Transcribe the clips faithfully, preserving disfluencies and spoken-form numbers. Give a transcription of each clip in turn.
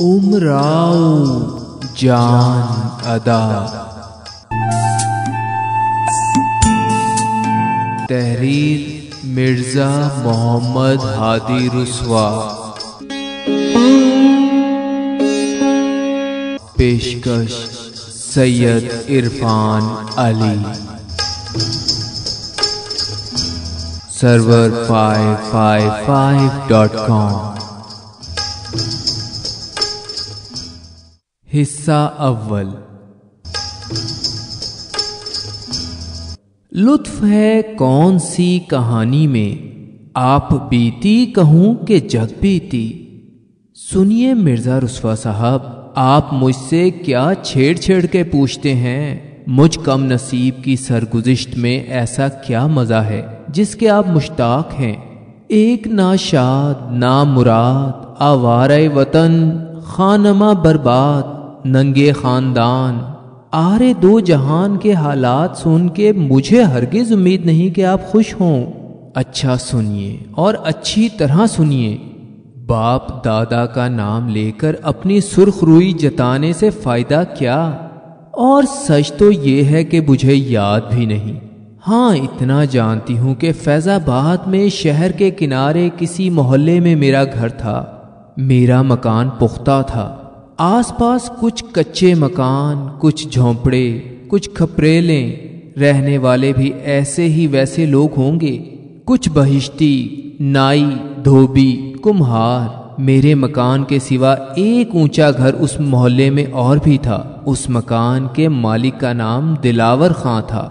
उमराओ जान अदा। तहरीर मिर्जा मोहम्मद हादी रुस्वा। पेशकश Syed Irfan Ali. Server five five five dot com. हिस्सा अव्वल। लुत्फ है कौन सी कहानी में, आप बीती कहूं के जग बीती। सुनिए मिर्जा रुस्वा साहब, आप मुझसे क्या छेड़छेड़ के पूछते हैं। मुझ कम नसीब की सरगुजिश्त में ऐसा क्या मजा है जिसके आप मुश्ताक हैं। एक नाशाद ना मुराद आवारे वतन, खानमा बर्बाद नंगे खानदान। आरे दो जहान के हालात सुन के मुझे हरगिज उम्मीद नहीं कि आप खुश हों। अच्छा सुनिए और अच्छी तरह सुनिए। बाप दादा का नाम लेकर अपनी सुर्खरुई जताने से फायदा क्या। और सच तो ये है कि मुझे याद भी नहीं। हाँ इतना जानती हूँ कि फैज़ाबाद में शहर के किनारे किसी मोहल्ले में मेरा घर था। मेरा मकान पुख्ता था। आसपास कुछ कच्चे मकान, कुछ झोंपड़े, कुछ खपरेलें। रहने वाले भी ऐसे ही वैसे लोग होंगे, कुछ बहिश्ती, नाई, धोबी, कुम्हार। मेरे मकान के सिवा एक ऊंचा घर उस मोहल्ले में और भी था। उस मकान के मालिक का नाम दिलावर खां था।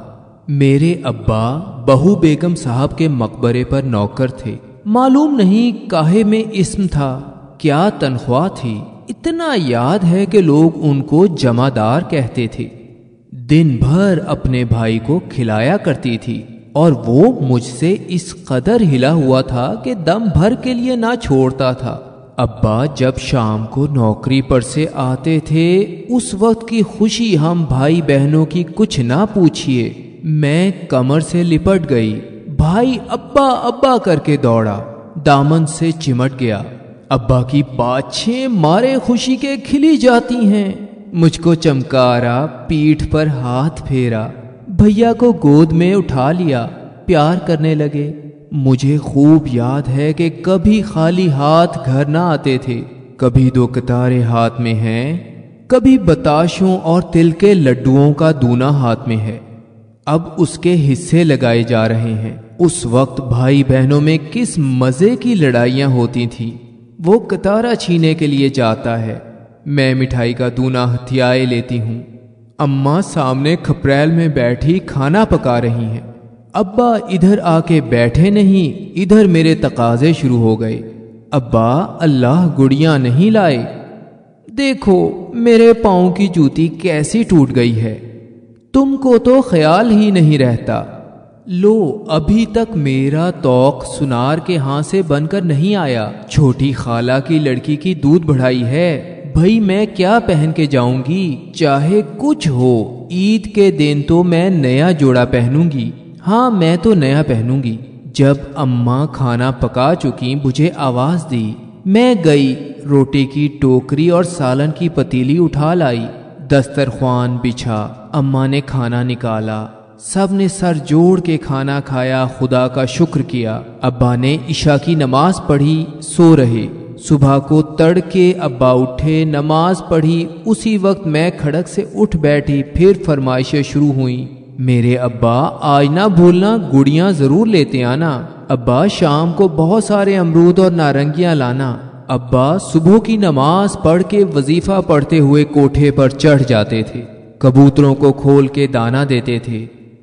मेरे अब्बा बहू बेगम साहब के मकबरे पर नौकर थे। मालूम नहीं काहे में इस्म था, क्या तनख्वाह थी। इतना याद है कि लोग उनको जमादार कहते थे। दिन भर अपने भाई को खिलाया करती थी और वो मुझसे इस कदर हिला हुआ था कि दम भर के लिए ना छोड़ता था। अब्बा जब शाम को नौकरी पर से आते थे, उस वक्त की खुशी हम भाई बहनों की कुछ ना पूछिए। मैं कमर से लिपट गई। भाई अब्बा अब्बा करके दौड़ा, दामन से चिमट गया। अब्बा की पाछें मारे खुशी के खिली जाती हैं। मुझको चमकारा, पीठ पर हाथ फेरा, भैया को गोद में उठा लिया, प्यार करने लगे। मुझे खूब याद है कि कभी खाली हाथ घर ना आते थे। कभी दो कतारे हाथ में हैं, कभी बताशों और तिल के लड्डुओं का दूना हाथ में है। अब उसके हिस्से लगाए जा रहे हैं। उस वक्त भाई बहनों में किस मज़े की लड़ाइयाँ होती थीं। वो कतारा छीने के लिए जाता है, मैं मिठाई का दूना हथियाए लेती हूँ। अम्मा सामने खपरेल में बैठी खाना पका रही हैं। अब्बा इधर आके बैठे नहीं, इधर मेरे तकाजे शुरू हो गए। अब्बा अल्लाह गुड़ियाँ नहीं लाए, देखो मेरे पाँव की जूती कैसी टूट गई है। तुमको तो ख्याल ही नहीं रहता। लो अभी तक मेरा तौक सुनार के हाथ से बनकर नहीं आया। छोटी खाला की लड़की की दूध बढ़ाई है। भाई मैं क्या पहन के जाऊंगी, चाहे कुछ हो। ईद के दिन तो मैं नया जोड़ा पहनूंगी। हाँ मैं तो नया पहनूंगी। जब अम्मा खाना पका चुकी, मुझे आवाज दी। मैं गई, रोटी की टोकरी और सालन की पतीली उठा लाई। दस्तरख्वान बिछा, अम्मा ने खाना निकाला। सब ने सर जोड़ के खाना खाया, खुदा का शुक्र किया। अब्बा ने ईशा की नमाज पढ़ी, सो रहे। सुबह को तड़के अब्बा उठे, नमाज पढ़ी। उसी वक्त मैं खड़क से उठ बैठी। फिर फरमाइशें शुरू हुई। मेरे अब्बा आज ना भूलना, गुड़ियाँ ज़रूर लेते आना। अब्बा शाम को बहुत सारे अमरूद और नारंगियाँ लाना। अब्बा सुबह की नमाज पढ़ के वजीफ़ा पढ़ते हुए कोठे पर चढ़ जाते थे। कबूतरों को खोल के दाना देते थे,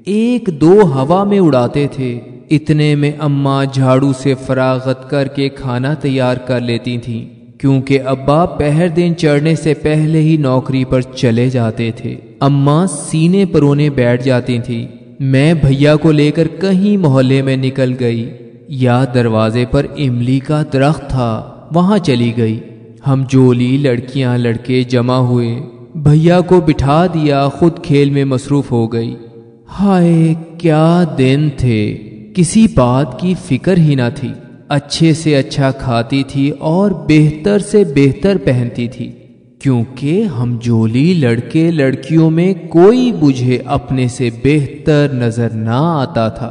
एक दो हवा में उड़ाते थे। इतने में अम्मा झाड़ू से फरागत करके खाना तैयार कर लेती थीं, क्योंकि अब्बा पहर दिन चढ़ने से पहले ही नौकरी पर चले जाते थे। अम्मा सीने परोने बैठ जाती थीं। मैं भैया को लेकर कहीं मोहल्ले में निकल गई, या दरवाजे पर इमली का दरख्त था, वहाँ चली गई। हम जोली लड़कियाँ लड़के जमा हुए। भैया को बिठा दिया, खुद खेल में मसरूफ़ हो गई। हाय क्या दिन थे, किसी बात की फिक्र ही ना थी। अच्छे से अच्छा खाती थी और बेहतर से बेहतर पहनती थी, क्योंकि हमजोली लड़के लड़कियों में कोई मुझे अपने से बेहतर नजर ना आता था।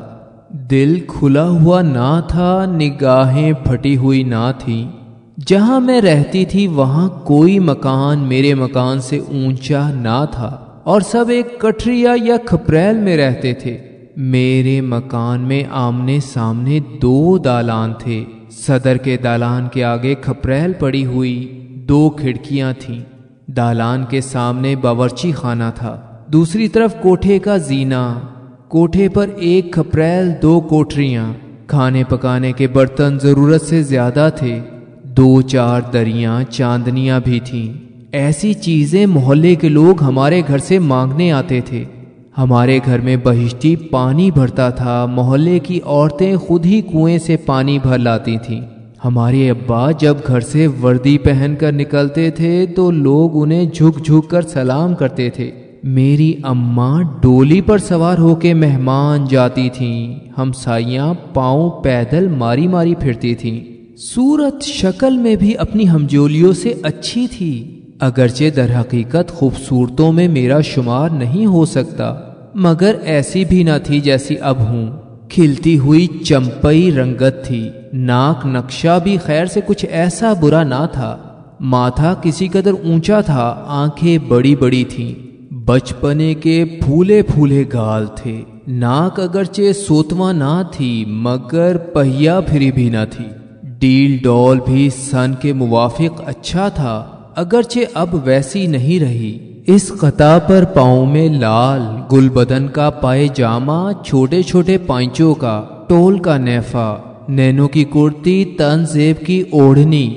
दिल खुला हुआ ना था, निगाहें फटी हुई ना थीं। जहाँ मैं रहती थी वहाँ कोई मकान मेरे मकान से ऊंचा ना था और सब एक कठरिया या खपरेल में रहते थे। मेरे मकान में आमने सामने दो दालान थे। सदर के दालान के आगे खपरेल पड़ी हुई दो खिड़कियाँ थीं। दालान के सामने बावर्ची खाना था, दूसरी तरफ कोठे का जीना। कोठे पर एक खपरेल, दो कोठरियाँ, खाने पकाने के बर्तन ज़रूरत से ज़्यादा थे, दो चार दरियाँ चांदनियाँ भी थीं। ऐसी चीज़ें मोहल्ले के लोग हमारे घर से मांगने आते थे। हमारे घर में बहिश्ती पानी भरता था। मोहल्ले की औरतें खुद ही कुएं से पानी भर लाती थीं। हमारे अब्बा जब घर से वर्दी पहन कर निकलते थे तो लोग उन्हें झुक झुक कर सलाम करते थे। मेरी अम्मा डोली पर सवार होकर मेहमान जाती थीं। हमसाइयाँ पाँव पैदल मारी मारी फिरती थीं। सूरत शक्ल में भी अपनी हमजोलियों से अच्छी थी, अगरचे दर हकीकत खूबसूरतों में मेरा शुमार नहीं हो सकता, मगर ऐसी भी न थी जैसी अब हूँ। खिलती हुई चंपई रंगत थी, नाक नक्शा भी खैर से कुछ ऐसा बुरा ना था। माथा किसी कदर ऊंचा था, आंखें बड़ी बड़ी थीं। बचपने के फूले फूले गाल थे। नाक अगरचे सोतवा ना थी मगर पहिया फिरी भी ना थी। डील डॉल भी सन के मुवाफिक अच्छा था, अगरचे अब वैसी नहीं रही। इस कता पर पाँव में लाल, गुलबदन का पायजामा, छोटे छोटे पांचों का टोल का नेफा, नैनों की कुर्ती, तनजेब की ओढ़नी,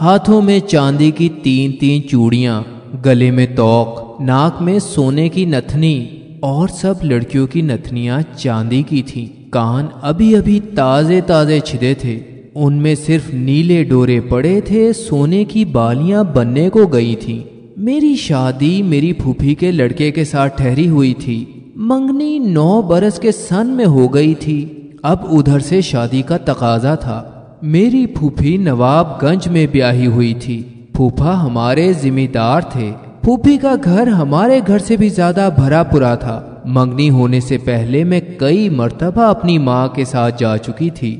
हाथों में चांदी की तीन तीन चूड़ियाँ, गले में तोक, नाक में सोने की नथनी, और सब लड़कियों की नथनियाँ चांदी की थीं। कान अभी अभी ताज़े ताज़े छिदे थे, उनमें सिर्फ नीले डोरे पड़े थे, सोने की बालियाँ बनने को गई थीं। मेरी शादी मेरी फूफी के लड़के के साथ ठहरी हुई थी। मंगनी नौ बरस के सन में हो गई थी। अब उधर से शादी का तकाजा था। मेरी फूफी नवाबगंज में ब्याही हुई थी। फूफा हमारे जिम्मेदार थे। फूफी का घर हमारे घर से भी ज्यादा भरा पूरा था। मंगनी होने से पहले मैं कई मर्तबा अपनी माँ के साथ जा चुकी थी।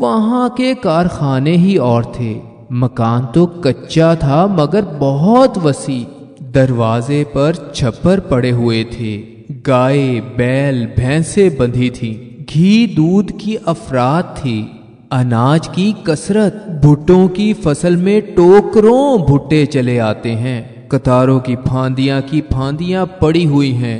वहाँ के कारखाने ही और थे। मकान तो कच्चा था मगर बहुत वसी। दरवाजे पर छप्पर पड़े हुए थे। गाय, बैल, भैंसे बंधी थी। घी दूध की अफरात थी, अनाज की कसरत। भुट्टों की फसल में टोकरों भुट्टे चले आते हैं। कतारों की फांदियां की फांदियां पड़ी हुई हैं।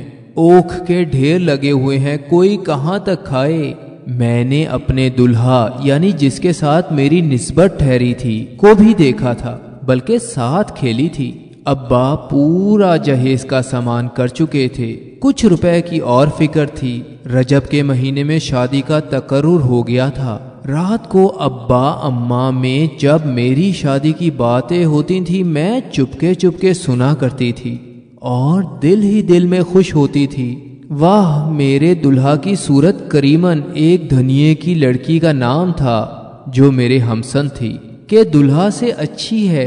ओख के ढेर लगे हुए हैं, कोई कहाँ तक खाए। मैंने अपने दुल्हा यानी जिसके साथ मेरी निस्बत ठहरी थी को भी देखा था, बल्कि साथ खेली थी। अब्बा पूरा जहेज का सामान कर चुके थे, कुछ रुपए की और फिक्र थी। रजब के महीने में शादी का तकर्रुर हो गया था। रात को अब्बा अम्मा में जब मेरी शादी की बातें होती थी, मैं चुपके चुपके सुना करती थी और दिल ही दिल में खुश होती थी। वाह, मेरे दुल्हा की सूरत करीमन एक धनिये की लड़की का नाम था जो मेरे हमसन थी, के दुल्हा से अच्छी है।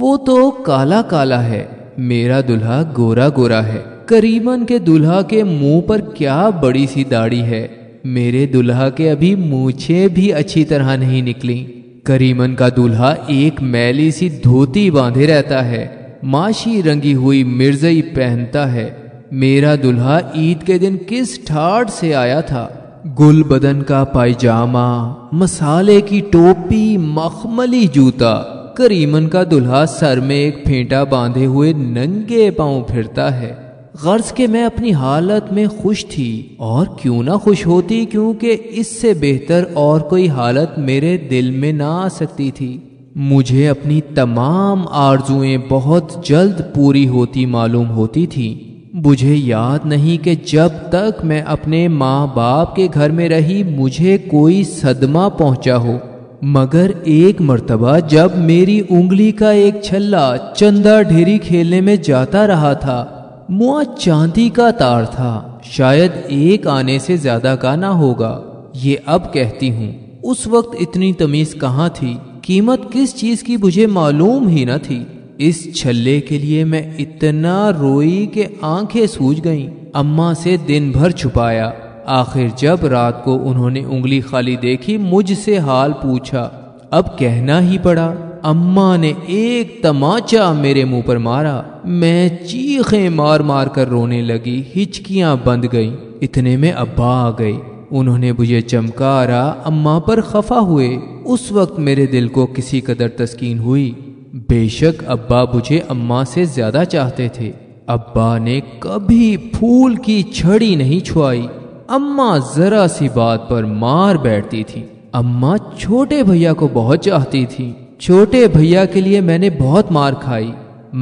वो तो काला काला है, मेरा दुल्हा गोरा गोरा है। करीमन के दुल्हा के मुंह पर क्या बड़ी सी दाढ़ी है। मेरे दुल्हा के अभी मूछें भी अच्छी तरह नहीं निकली। करीमन का दुल्हा एक मैली सी धोती बांधे रहता है, माशी रंगी हुई मिर्जई पहनता है। मेरा दुल्हा ईद के दिन किस ठाड़ से आया था। गुल बदन का पायजामा, मसाले की टोपी, मखमली जूता। करीमन का दुल्हा सर में एक फेंटा बांधे हुए नंगे पांव फिरता है। गर्ज के मैं अपनी हालत में खुश थी, और क्यों ना खुश होती, क्योंकि इससे बेहतर और कोई हालत मेरे दिल में ना आ सकती थी। मुझे अपनी तमाम आरजुएं बहुत जल्द पूरी होती मालूम होती थी। मुझे याद नहीं कि जब तक मैं अपने माँ बाप के घर में रही मुझे कोई सदमा पहुँचा हो, मगर एक मर्तबा जब मेरी उंगली का एक छल्ला चंदा ढेरी खेलने में जाता रहा था, मुआ चांदी का तार था, शायद एक आने से ज्यादा का ना होगा, ये अब कहती हूँ। उस वक्त इतनी तमीज कहाँ थी, कीमत किस चीज की मुझे मालूम ही न थी। इस छल्ले के लिए मैं इतना रोई कि आंखें सूज गईं। अम्मा से दिन भर छुपाया। आखिर जब रात को उन्होंने उंगली खाली देखी, मुझसे हाल पूछा। अब कहना ही पड़ा। अम्मा ने एक तमाचा मेरे मुंह पर मारा। मैं चीखें मार मार कर रोने लगी। हिचकियां बंद गईं। इतने में अब्बा आ गए। उन्होंने मुझे चमकारा। अम्मा पर खफा हुए। उस वक्त मेरे दिल को किसी कदर तस्कीन हुई। बेशक अब्बा मुझे अम्मा से ज्यादा चाहते थे। अब्बा ने कभी फूल की छड़ी नहीं छुआई। अम्मा जरा सी बात पर मार बैठती थी। अम्मा छोटे भैया को बहुत चाहती थी। छोटे भैया के लिए मैंने बहुत मार खाई,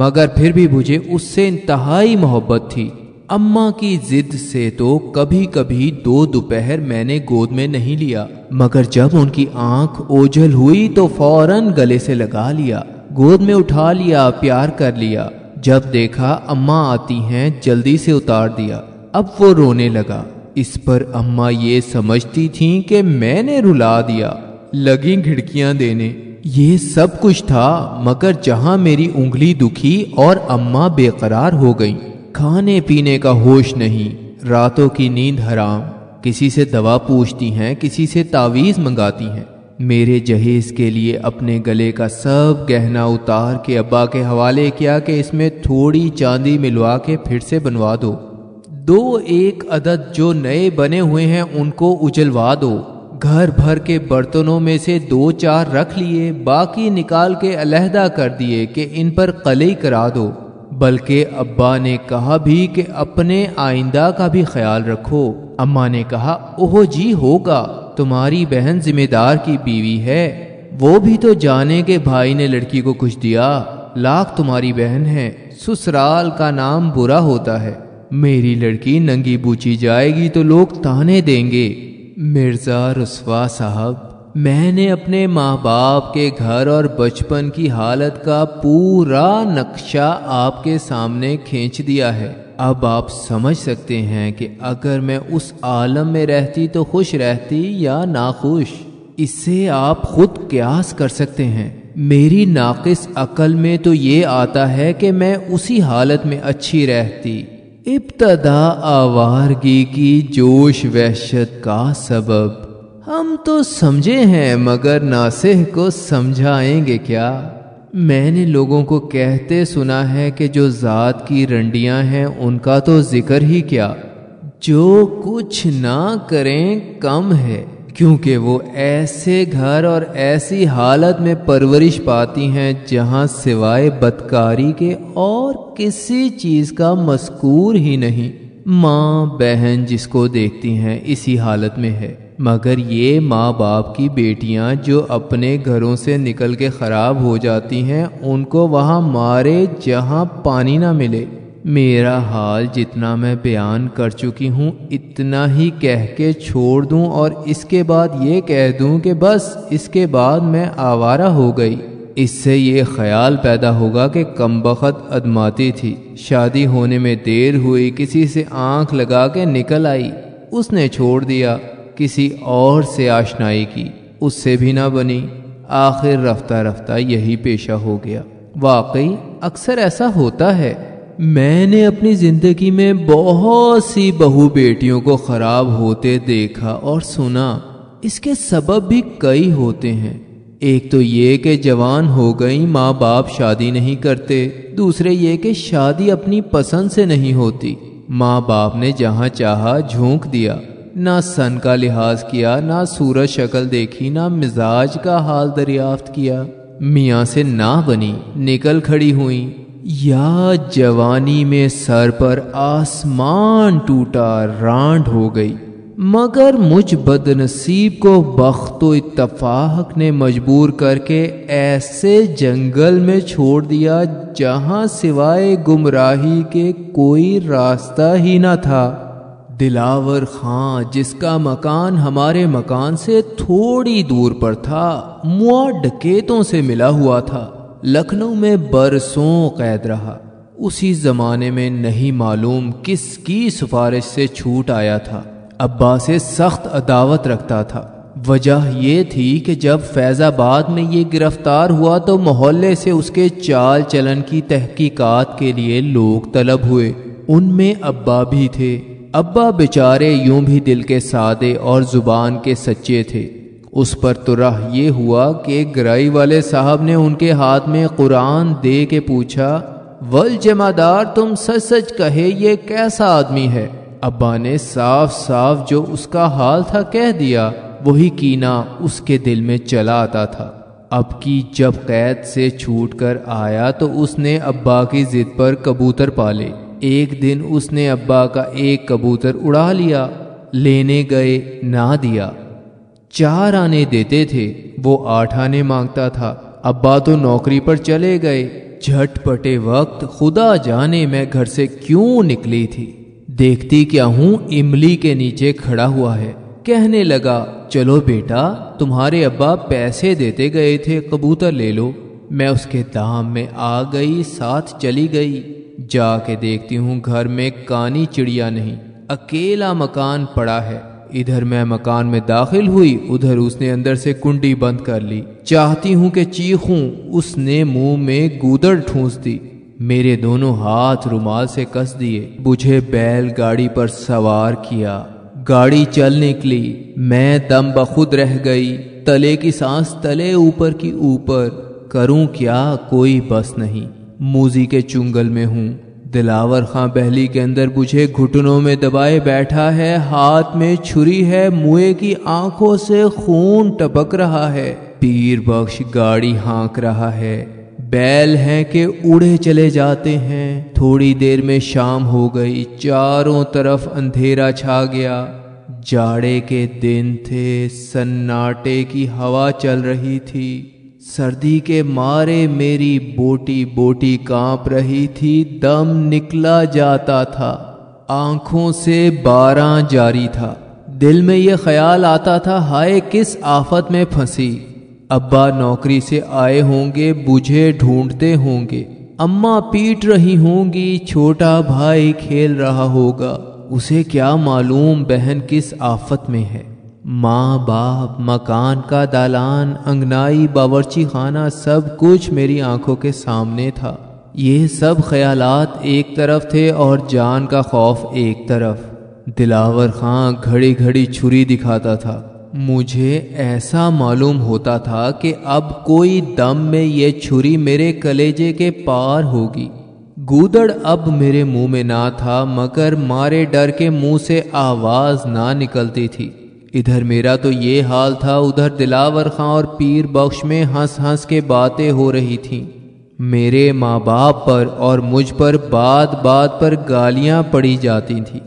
मगर फिर भी मुझे उससे इंतहाई मोहब्बत थी। अम्मा की जिद से तो कभी कभी दो दोपहर मैंने गोद में नहीं लिया, मगर जब उनकी आंख ओझल हुई तो फौरन गले से लगा लिया, गोद में उठा लिया, प्यार कर लिया। जब देखा अम्मा आती हैं, जल्दी से उतार दिया। अब वो रोने लगा। इस पर अम्मा ये समझती थीं कि मैंने रुला दिया। लगी घिड़कियां देने। ये सब कुछ था, मगर जहां मेरी उंगली दुखी और अम्मा बेकरार हो गईं। खाने पीने का होश नहीं, रातों की नींद हराम। किसी से दवा पूछती हैं, किसी से तावीज़ मंगाती हैं। मेरे जहेज के लिए अपने गले का सब गहना उतार के अब्बा के हवाले किया कि इसमें थोड़ी चांदी मिलवा के फिर से बनवा दो। दो एक अदद जो नए बने हुए हैं उनको उजलवा दो। घर भर के बर्तनों में से दो चार रख लिए, बाकी निकाल के अलहदा कर दिए कि इन पर कलई करा दो। बल्कि अब्बा ने कहा भी कि अपने आइंदा का भी ख्याल रखो। अम्मा ने कहा, ओहो जी होगा, तुम्हारी बहन जिम्मेदार की बीवी है, वो भी तो जाने के भाई ने लड़की को कुछ दिया, लाख तुम्हारी बहन है, ससुराल का नाम बुरा होता है। मेरी लड़की नंगी बूची जाएगी तो लोग ताने देंगे। मिर्जा रुस्वा साहब, मैंने अपने माँ बाप के घर और बचपन की हालत का पूरा नक्शा आपके सामने खींच दिया है। अब आप समझ सकते हैं कि अगर मैं उस आलम में रहती तो खुश रहती या नाखुश। इससे आप खुद कयास कर सकते हैं। मेरी नाकिस अकल में तो ये आता है कि मैं उसी हालत में अच्छी रहती। इब्तदा आवारगी की जोश वहशत का सबब हम तो समझे हैं, मगर नासिह को समझाएंगे क्या। मैंने लोगों को कहते सुना है कि जो ज़ात की रंडियां हैं उनका तो जिक्र ही क्या, जो कुछ ना करें कम है, क्योंकि वो ऐसे घर और ऐसी हालत में परवरिश पाती हैं जहां सिवाय बदकारी के और किसी चीज़ का मस्कूर ही नहीं। माँ बहन जिसको देखती हैं इसी हालत में है, मगर ये माँ बाप की बेटियां जो अपने घरों से निकल के ख़राब हो जाती हैं उनको वहाँ मारे जहाँ पानी ना मिले। मेरा हाल जितना मैं बयान कर चुकी हूँ इतना ही कह के छोड़ दूँ और इसके बाद ये कह दूँ कि बस इसके बाद मैं आवारा हो गई। इससे ये ख्याल पैदा होगा कि कमबख्त अदमाती थी, शादी होने में देर हुई, किसी से आंख लगा के निकल आई, उसने छोड़ दिया, किसी और से आशनाई की, उससे भी ना बनी, आखिर रफ्ता रफ्ता यही पेशा हो गया। वाकई अक्सर ऐसा होता है। मैंने अपनी ज़िंदगी में बहुत सी बहू बेटियों को ख़राब होते देखा और सुना। इसके सबब भी कई होते हैं। एक तो ये कि जवान हो गई, माँ बाप शादी नहीं करते। दूसरे ये कि शादी अपनी पसंद से नहीं होती। माँ बाप ने जहाँ चाहा झोंक दिया, ना सन का लिहाज किया, ना सूरत शक्ल देखी, ना मिजाज का हाल दरियाफ्त किया। मियाँ से ना बनी, निकल खड़ी हुई। या जवानी में सर पर आसमान टूटा, रांड हो गई। मगर मुझ बदनसीब को बख्त व इत्तफाक ने मजबूर करके ऐसे जंगल में छोड़ दिया जहाँ सिवाय गुमराही के कोई रास्ता ही ना था। दिलावर खां, जिसका मकान हमारे मकान से थोड़ी दूर पर था, मुआ डकैतों से मिला हुआ था। लखनऊ में बरसों कैद रहा। उसी ज़माने में नहीं मालूम किसकी सिफारिश से छूट आया था। अब्बा से सख्त अदावत रखता था। वजह यह थी कि जब फैज़ाबाद में ये गिरफ्तार हुआ तो मोहल्ले से उसके चाल चलन की तहकीकात के लिए लोग तलब हुए। उनमें अब्बा भी थे। अब्बा बेचारे यूं भी दिल के सादे और ज़ुबान के सच्चे थे। उस पर तुरह ये हुआ कि गराई वाले साहब ने उनके हाथ में कुरान दे के पूछा, वल जमादार तुम सच सच कहे ये कैसा आदमी है? अब्बा ने साफ साफ जो उसका हाल था कह दिया। वही कीना उसके दिल में चला आता था। अब की जब कैद से छूटकर आया तो उसने अब्बा की जिद पर कबूतर पाले। एक दिन उसने अब्बा का एक कबूतर उड़ा लिया। लेने गए, ना दिया। चार आने देते थे, वो आठ आने मांगता था। अब्बा तो नौकरी पर चले गए। झटपटे वक्त खुदा जाने मैं घर से क्यों निकली थी। देखती क्या हूँ इमली के नीचे खड़ा हुआ है। कहने लगा, चलो बेटा तुम्हारे अब्बा पैसे देते गए थे, कबूतर ले लो। मैं उसके दाम में आ गई, साथ चली गई। जाके देखती हूँ घर में कानी चिड़िया नहीं, अकेला मकान पड़ा है। इधर मैं मकान में दाखिल हुई, उधर उसने अंदर से कुंडी बंद कर ली। चाहती हूँ कि चीखूं, उसने मुंह में गूदड़ ठूंस दी। मेरे दोनों हाथ रुमाल से कस दिए। मुझे बैलगाड़ी पर सवार किया। गाड़ी चल निकली। मैं दम बखुद रह गई। तले की सांस तले ऊपर की ऊपर। करूं क्या, कोई बस नहीं। मूजी के चुंगल में हूँ। दिलावर खां बहली के अंदर मुझे घुटनों में दबाए बैठा है। हाथ में छुरी है। मुए की आंखों से खून टपक रहा है। पीर बख्श गाड़ी हाँक रहा है। बैल हैं कि उड़े चले जाते हैं। थोड़ी देर में शाम हो गई। चारों तरफ अंधेरा छा गया। जाड़े के दिन थे। सन्नाटे की हवा चल रही थी। सर्दी के मारे मेरी बोटी बोटी कांप रही थी। दम निकला जाता था। आंखों से बारां जारी था। दिल में ये ख्याल आता था, हाय किस आफत में फंसी। अब्बा नौकरी से आए होंगे, मुझे ढूंढते होंगे। अम्मा पीट रही होंगी। छोटा भाई खेल रहा होगा। उसे क्या मालूम बहन किस आफत में है। माँ बाप, मकान का दालान, अंगनाई, बावर्ची खाना, सब कुछ मेरी आंखों के सामने था। ये सब ख्यालात एक तरफ थे और जान का खौफ एक तरफ। दिलावर खां घड़ी घड़ी छुरी दिखाता था। मुझे ऐसा मालूम होता था कि अब कोई दम में ये छुरी मेरे कलेजे के पार होगी। गूदड़ अब मेरे मुंह में ना था, मगर मारे डर के मुंह से आवाज़ ना निकलती थी। इधर मेरा तो ये हाल था, उधर दिलावर खां और पीर बख्श में हंस हंस के बातें हो रही थीं। मेरे माँ बाप पर और मुझ पर बात बात पर गालियाँ पड़ी जाती थीं।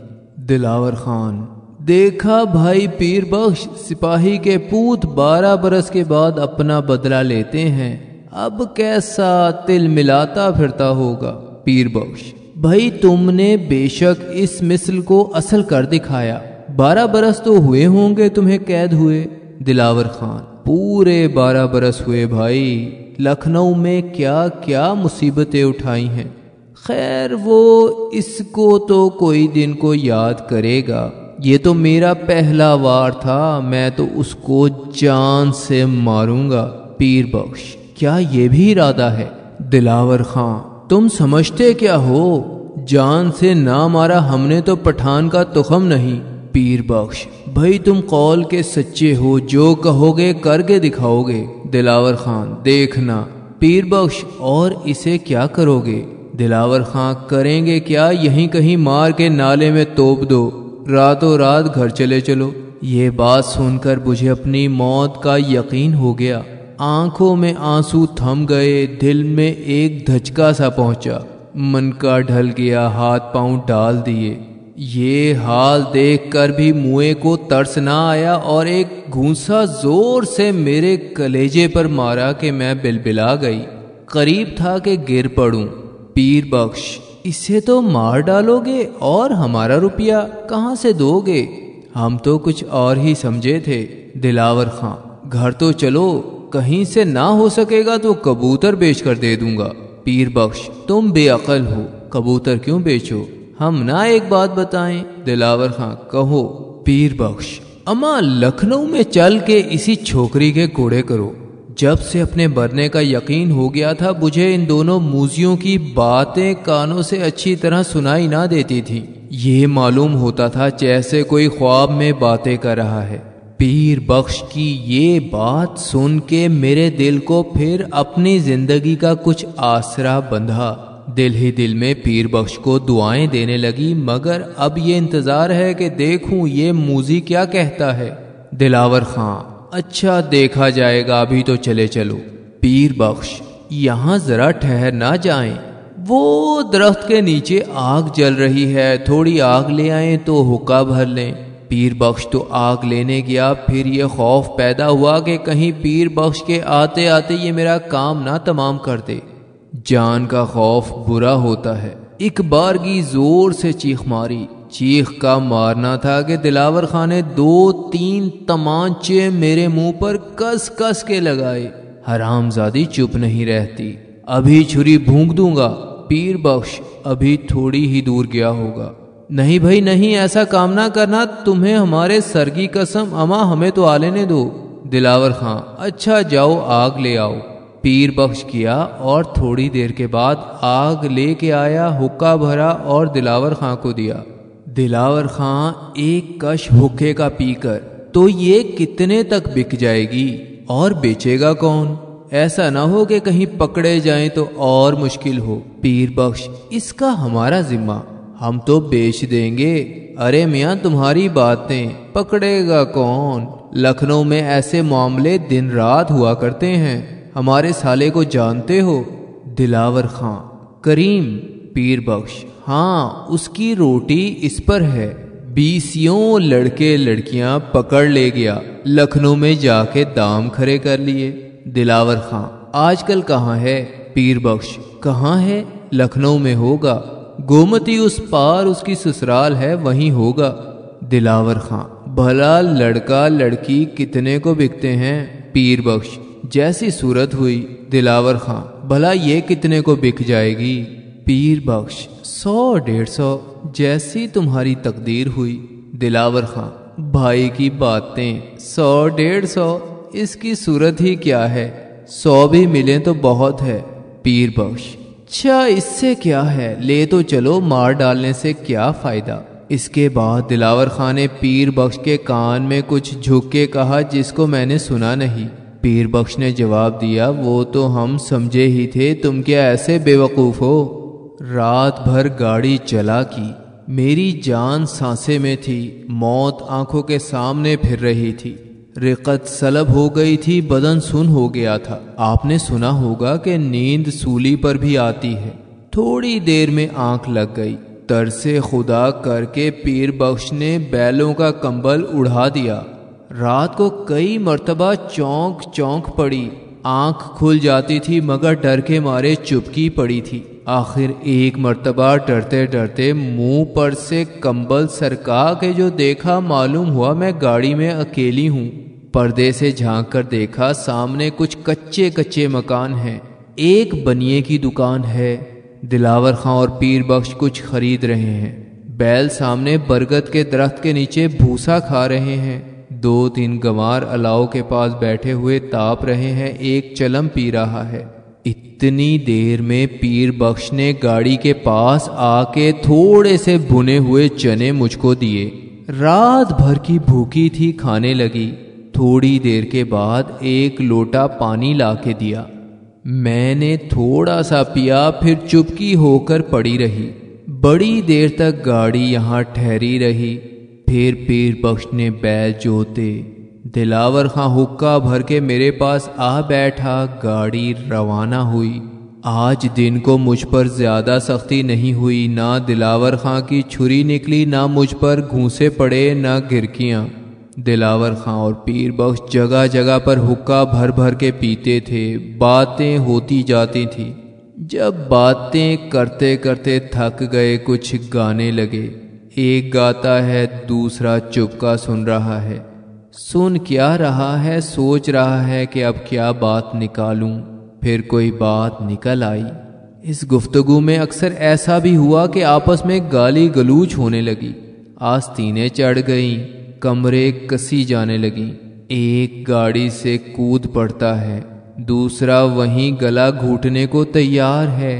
दिलावर खान, देखा भाई पीर बख्श, सिपाही के पूत बारह बरस के बाद अपना बदला लेते हैं। अब कैसा तिल मिलाता फिरता होगा। पीर बख्श, भाई तुमने बेशक इस मिसल को असल कर दिखाया। बारह बरस तो हुए होंगे तुम्हें कैद हुए। दिलावर खान, पूरे बारह बरस हुए भाई। लखनऊ में क्या क्या मुसीबतें उठाई हैं। खैर वो इसको तो कोई दिन को याद करेगा। ये तो मेरा पहला वार था, मैं तो उसको जान से मारूंगा। पीर बख्श, क्या ये भी इरादा है? दिलावर खां, तुम समझते क्या हो, जान से ना मारा हमने तो पठान का तुखम नहीं। पीर बख्श, भाई तुम कौल के सच्चे हो, जो कहोगे करके दिखाओगे। दिलावर खान, देखना। पीर बख्श, और इसे क्या करोगे? दिलावर खान, करेंगे क्या, यहीं कहीं मार के नाले में तोप दो, रातों रात घर चले चलो। ये बात सुनकर मुझे अपनी मौत का यकीन हो गया। आंखों में आंसू थम गए। दिल में एक धचका सा पहुंचा। मन का ढल गया। हाथ पांव डाल दिए। ये हाल देखकर भी मुए को तरस ना आया और एक घूंसा जोर से मेरे कलेजे पर मारा कि मैं बिलबिला गई। करीब था कि गिर पड़ूं। पीर बख्श, इसे तो मार डालोगे और हमारा रुपया कहाँ से दोगे? हम तो कुछ और ही समझे थे। दिलावर खां, घर तो चलो, कहीं से ना हो सकेगा तो कबूतर बेच कर दे दूंगा। पीर बख्श, तुम बेअकल हो, कबूतर क्यों बेचो? हम ना एक बात बताएं। दिलावर खां, कहो। पीर बख्श, अम्मा लखनऊ में चल के इसी छोकरी के कोड़े करो। जब से अपने मरने का यकीन हो गया था, मुझे इन दोनों मूजियों की बातें कानों से अच्छी तरह सुनाई ना देती थी। ये मालूम होता था जैसे कोई ख्वाब में बातें कर रहा है। पीर बख्श की ये बात सुन के मेरे दिल को फिर अपनी जिंदगी का कुछ आसरा बंधा। दिल ही दिल में पीर बख्श को दुआएं देने लगी, मगर अब ये इंतज़ार है कि देखूं ये मूजी क्या कहता है। दिलावर खां, अच्छा देखा जाएगा, अभी तो चले चलो। पीर बख्श, यहाँ ज़रा ठहर ना जाएं, वो दरख्त के नीचे आग जल रही है, थोड़ी आग ले आएं तो हुक्का भर लें। पीर बख्श तो आग लेने गया। फिर ये खौफ पैदा हुआ कि कहीं पीर बख्श के आते आते ये मेरा काम ना तमाम कर दे। जान का खौफ बुरा होता है। एक बारगी जोर से चीख मारी। चीख का मारना था कि दिलावर खां ने दो तीन तमांचे मेरे मुंह पर कस कस के लगाए। हरामजादी चुप नहीं रहती। अभी छुरी भूंक दूंगा। पीर बख्श अभी थोड़ी ही दूर गया होगा। नहीं भाई नहीं, ऐसा काम ना करना, तुम्हें हमारे सर की कसम। अमा हमें तो आ लेने दो। दिलावर खां, अच्छा जाओ आग ले आओ। पीर बख्श किया और थोड़ी देर के बाद आग ले के आया, हुक्का भरा और दिलावर खां को दिया। दिलावर खां एक कश हुक्के का पीकर, तो ये कितने तक बिक जाएगी और बेचेगा कौन? ऐसा ना हो कि कहीं पकड़े जाएं तो और मुश्किल हो। पीर बख्श, इसका हमारा जिम्मा, हम तो बेच देंगे। अरे मियाँ तुम्हारी बातें, पकड़ेगा कौन? लखनऊ में ऐसे मामले दिन रात हुआ करते हैं, हमारे साले को जानते हो। दिलावर खां, करीम। पीर बख्श, हाँ उसकी रोटी इस पर है। बीसियों लड़के लड़कियां पकड़ ले गया, लखनऊ में जाके दाम खरे कर लिए। दिलावर खां, आजकल कहाँ है? पीर बख्श, कहाँ है? लखनऊ में होगा, गोमती उस पार उसकी ससुराल है, वहीं होगा। दिलावर खां, भला लड़का लड़की कितने को बिकते हैं? पीर बख्श, जैसी सूरत हुई। दिलावर खां, भला ये कितने को बिक जाएगी? पीर बख्श, सौ डेढ़ सौ, जैसी तुम्हारी तकदीर हुई। दिलावर खां, भाई की बातें, सौ डेढ़ सौ, इसकी सूरत ही क्या है, सौ भी मिले तो बहुत है। पीर बख्श, अच्छा इससे क्या है, ले तो चलो, मार डालने से क्या फ़ायदा। इसके बाद दिलावर खां ने पीर बख्श के कान में कुछ झुक के कहा जिसको मैंने सुना नहीं। पीर बख्श ने जवाब दिया, वो तो हम समझे ही थे, तुम क्या ऐसे बेवकूफ़ हो। रात भर गाड़ी चला की, मेरी जान सांसें में थी, मौत आंखों के सामने फिर रही थी, रिकत सलब हो गई थी, बदन सुन हो गया था। आपने सुना होगा कि नींद सूली पर भी आती है। थोड़ी देर में आंख लग गई। तरसे खुदा करके पीर बख्श ने बैलों का कंबल उड़ा दिया। रात को कई मर्तबा चौंक चौंक पड़ी, आंख खुल जाती थी मगर डर के मारे चुपकी पड़ी थी। आखिर एक मर्तबा डरते डरते मुंह पर से कंबल सरका के जो देखा, मालूम हुआ मैं गाड़ी में अकेली हूँ। पर्दे से झांक कर देखा, सामने कुछ कच्चे कच्चे मकान हैं, एक बनिए की दुकान है। दिलावर खां और पीर बख्श कुछ खरीद रहे हैं। बैल सामने बरगद के दरख्त के नीचे भूसा खा रहे हैं। दो तीन गंवार अलाव के पास बैठे हुए ताप रहे हैं, एक चलम पी रहा है। इतनी देर में पीर बख्श ने गाड़ी के पास आके थोड़े से भुने हुए चने मुझको दिए। रात भर की भूखी थी, खाने लगी। थोड़ी देर के बाद एक लोटा पानी लाके दिया। मैंने थोड़ा सा पिया, फिर चुपकी होकर पड़ी रही। बड़ी देर तक गाड़ी यहाँ ठहरी रही। फिर पीर बख्श ने बैल जोते। दिलावर खां हुक्का भर के मेरे पास आ बैठा। गाड़ी रवाना हुई। आज दिन को मुझ पर ज़्यादा सख्ती नहीं हुई, ना दिलावर खां की छुरी निकली, ना मुझ पर घूंसे पड़े, ना गिरकियाँ। दिलावर खां और पीर बख्श जगह जगह पर हुक्का भर भर के पीते थे। बातें होती जाती थी। जब बातें करते करते थक गए, कुछ गाने लगे। एक गाता है, दूसरा चुपका सुन रहा है। सुन क्या रहा है, सोच रहा है कि अब क्या बात निकालूं। फिर कोई बात निकल आई। इस गुफ्तगू में अक्सर ऐसा भी हुआ कि आपस में गाली गलूच होने लगी। आस्तीनें चढ़ गईं। कमरे कसी जाने लगी। एक गाड़ी से कूद पड़ता है, दूसरा वहीं गला घूटने को तैयार है।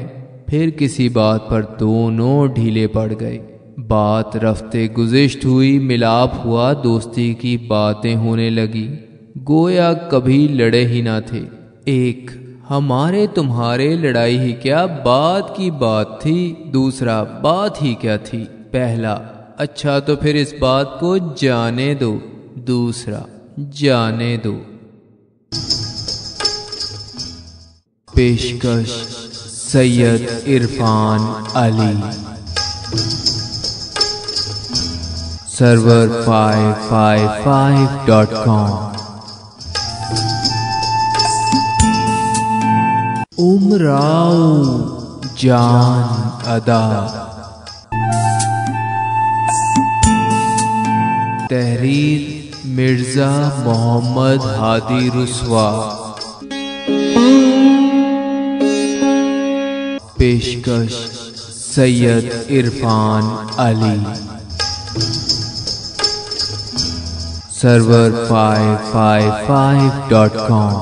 फिर किसी बात पर दोनों ढीले पड़ गए। बात रफ्ते गुज़िश्त हुई, मिलाप हुआ, दोस्ती की बातें होने लगी, गोया कभी लड़े ही ना थे। एक हमारे तुम्हारे लड़ाई ही क्या बात की बात थी, दूसरा बात ही क्या थी। पहला, अच्छा तो फिर इस बात को जाने दो, दूसरा, जाने दो। पेशकश Syed Irfan Ali. Server five five five dot com. Umrao Jaan Ada. तहरीर मिर्जा मोहम्मद हादी रुस्वा। पेशकश Syed Irfan Ali. Server five five five dot com.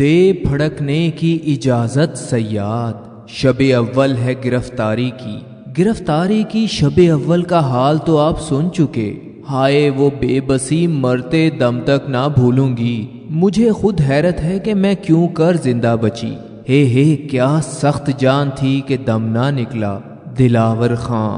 दे भड़कने की इजाजत सयाद, शबे अव्वल है गिरफ्तारी की। गिरफ्तारी की शबे अव्वल का हाल तो आप सुन चुके। हाय वो बेबसी मरते दम तक ना भूलूंगी। मुझे खुद हैरत है कि मैं क्यों कर जिंदा बची। हे हे क्या सख्त जान थी कि दम ना निकला। दिलावर खां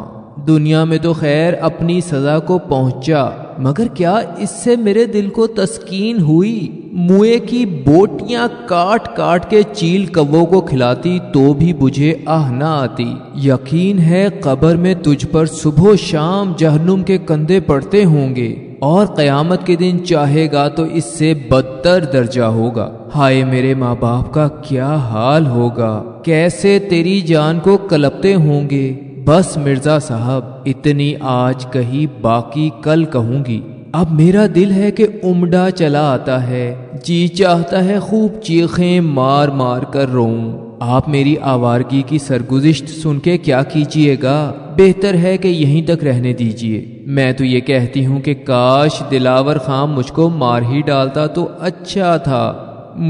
दुनिया में तो खैर अपनी सजा को पहुंचा, मगर क्या इससे मेरे दिल को तस्कीन हुई। मुए की बोटियां काट काट के चील कव्वों को खिलाती तो भी मुझे आह ना आती। यकीन है कब्र में तुझ पर सुबह शाम जहन्नुम के कंधे पड़ते होंगे, और क़यामत के दिन चाहेगा तो इससे बदतर दर्जा होगा। हाय मेरे माँ बाप का क्या हाल होगा, कैसे तेरी जान को कलपते होंगे। बस मिर्जा साहब इतनी आज कही, बाकी कल कहूँगी। अब मेरा दिल है कि उमड़ा चला आता है, जी चाहता है खूब चीखें मार मार कर रोऊं। आप मेरी आवारगी की सरगुज़िश्त सुन के क्या कीजिएगा, बेहतर है कि यहीं तक रहने दीजिए। मैं तो ये कहती हूँ कि काश दिलावर खां मुझको मार ही डालता तो अच्छा था।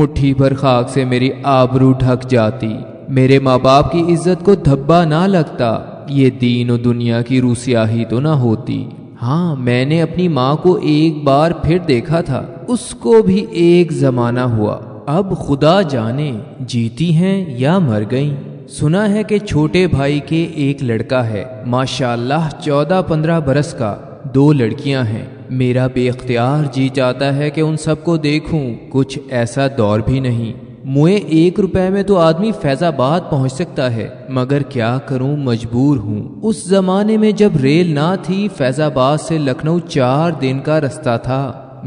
मुट्ठी भर खाक से मेरी आबरू ढक जाती, मेरे माँ बाप की इज्जत को धब्बा ना लगता, ये दीन और दुनिया की रूसियाही तो ना होती। हाँ मैंने अपनी माँ को एक बार फिर देखा था, उसको भी एक ज़माना हुआ, अब खुदा जाने जीती हैं या मर गईं। सुना है कि छोटे भाई के एक लड़का है, माशाल्लाह चौदह पंद्रह बरस का, दो लड़कियाँ हैं। मेरा बेख्तियार जी चाहता है कि उन सबको देखूं, कुछ ऐसा दौर भी नहीं। मुए एक रुपए में तो आदमी फैज़ाबाद पहुंच सकता है, मगर क्या करूं मजबूर हूं। उस जमाने में जब रेल ना थी, फैज़ाबाद से लखनऊ चार दिन का रास्ता था।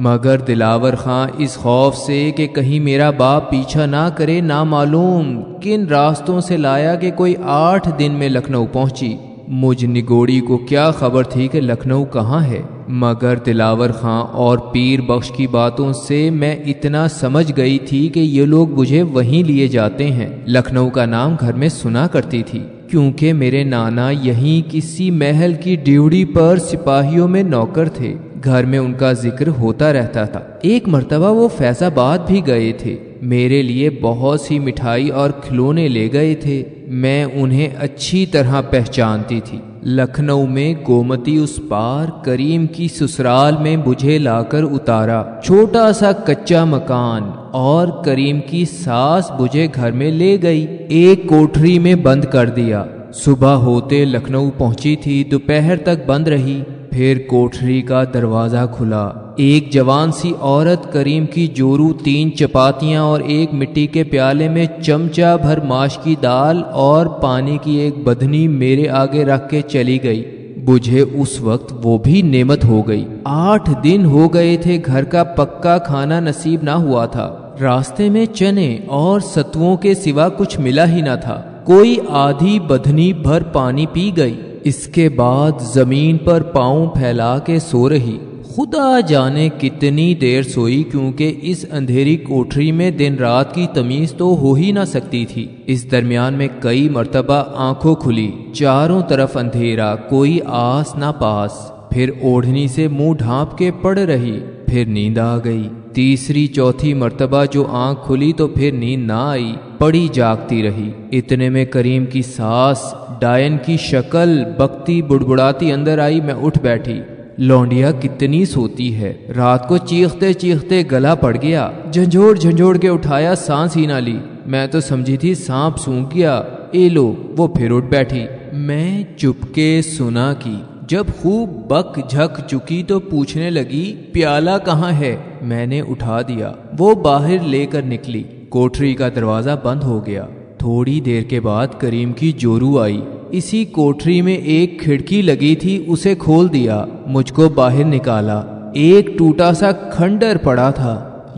मगर दिलावर खां इस खौफ से कि कहीं मेरा बाप पीछा ना करे, ना मालूम किन रास्तों से लाया कि कोई आठ दिन में लखनऊ पहुंची। मुझ निगोड़ी को क्या खबर थी कि लखनऊ कहाँ है, मगर दिलावर खां और पीर बख्श की बातों से मैं इतना समझ गई थी कि ये लोग मुझे वहीं लिए जाते हैं। लखनऊ का नाम घर में सुना करती थी, क्योंकि मेरे नाना यहीं किसी महल की ड्यूटी पर सिपाहियों में नौकर थे, घर में उनका जिक्र होता रहता था। एक मरतबा वो फैज़ाबाद भी गए थे, मेरे लिए बहुत सी मिठाई और खिलौने ले गए थे, मैं उन्हें अच्छी तरह पहचानती थी। लखनऊ में गोमती उस पार करीम की ससुराल में मुझे लाकर उतारा, छोटा सा कच्चा मकान, और करीम की सास मुझे घर में ले गई, एक कोठरी में बंद कर दिया। सुबह होते लखनऊ पहुंची थी, दोपहर तक बंद रही, फिर कोठरी का दरवाज़ा खुला। एक जवान सी औरत करीम की जोरू, तीन चपातियाँ और एक मिट्टी के प्याले में चमचा भर माश की दाल और पानी की एक बधनी मेरे आगे रख के चली गई। मुझे उस वक्त वो भी नेमत हो गई। आठ दिन हो गए थे घर का पक्का खाना नसीब ना हुआ था। रास्ते में चने और सत्वों के सिवा कुछ मिला ही ना था, कोई आधी बधनी भर पानी पी गई। इसके बाद जमीन पर पाँव फैला के सो रही। खुदा जाने कितनी देर सोई, क्योंकि इस अंधेरी कोठरी में दिन रात की तमीज़ तो हो ही ना सकती थी। इस दरमियान में कई मरतबा आंखों खुली, चारों तरफ अंधेरा, कोई आस ना पास। फिर ओढ़नी से मुंह ढांप के पड़ रही, फिर नींद आ गई। तीसरी चौथी मरतबा जो आंख खुली तो फिर नींद ना आई, पड़ी जागती रही। इतने में करीम की सास डायन की शक्ल बकती बुड़बुड़ाती अंदर आई। मैं उठ बैठी। लौंडिया कितनी सोती है, रात को चीखते चीखते गला पड़ गया, झंझोड़ झंझोड़ के उठाया, सांस ही ना ली। मैं तो समझी थी सांप सूंघ गया। ए लो, वो फिर उठ बैठी। मैं चुपके सुना की जब खूब बक झक चुकी तो पूछने लगी, प्याला कहाँ है? मैंने उठा दिया, वो बाहर लेकर निकली। कोठरी का दरवाजा बंद हो गया। थोड़ी देर के बाद करीम की जोरू आई। इसी कोठरी में एक खिड़की लगी थी, उसे खोल दिया, मुझको बाहर निकाला। एक टूटा सा खंडर पड़ा था,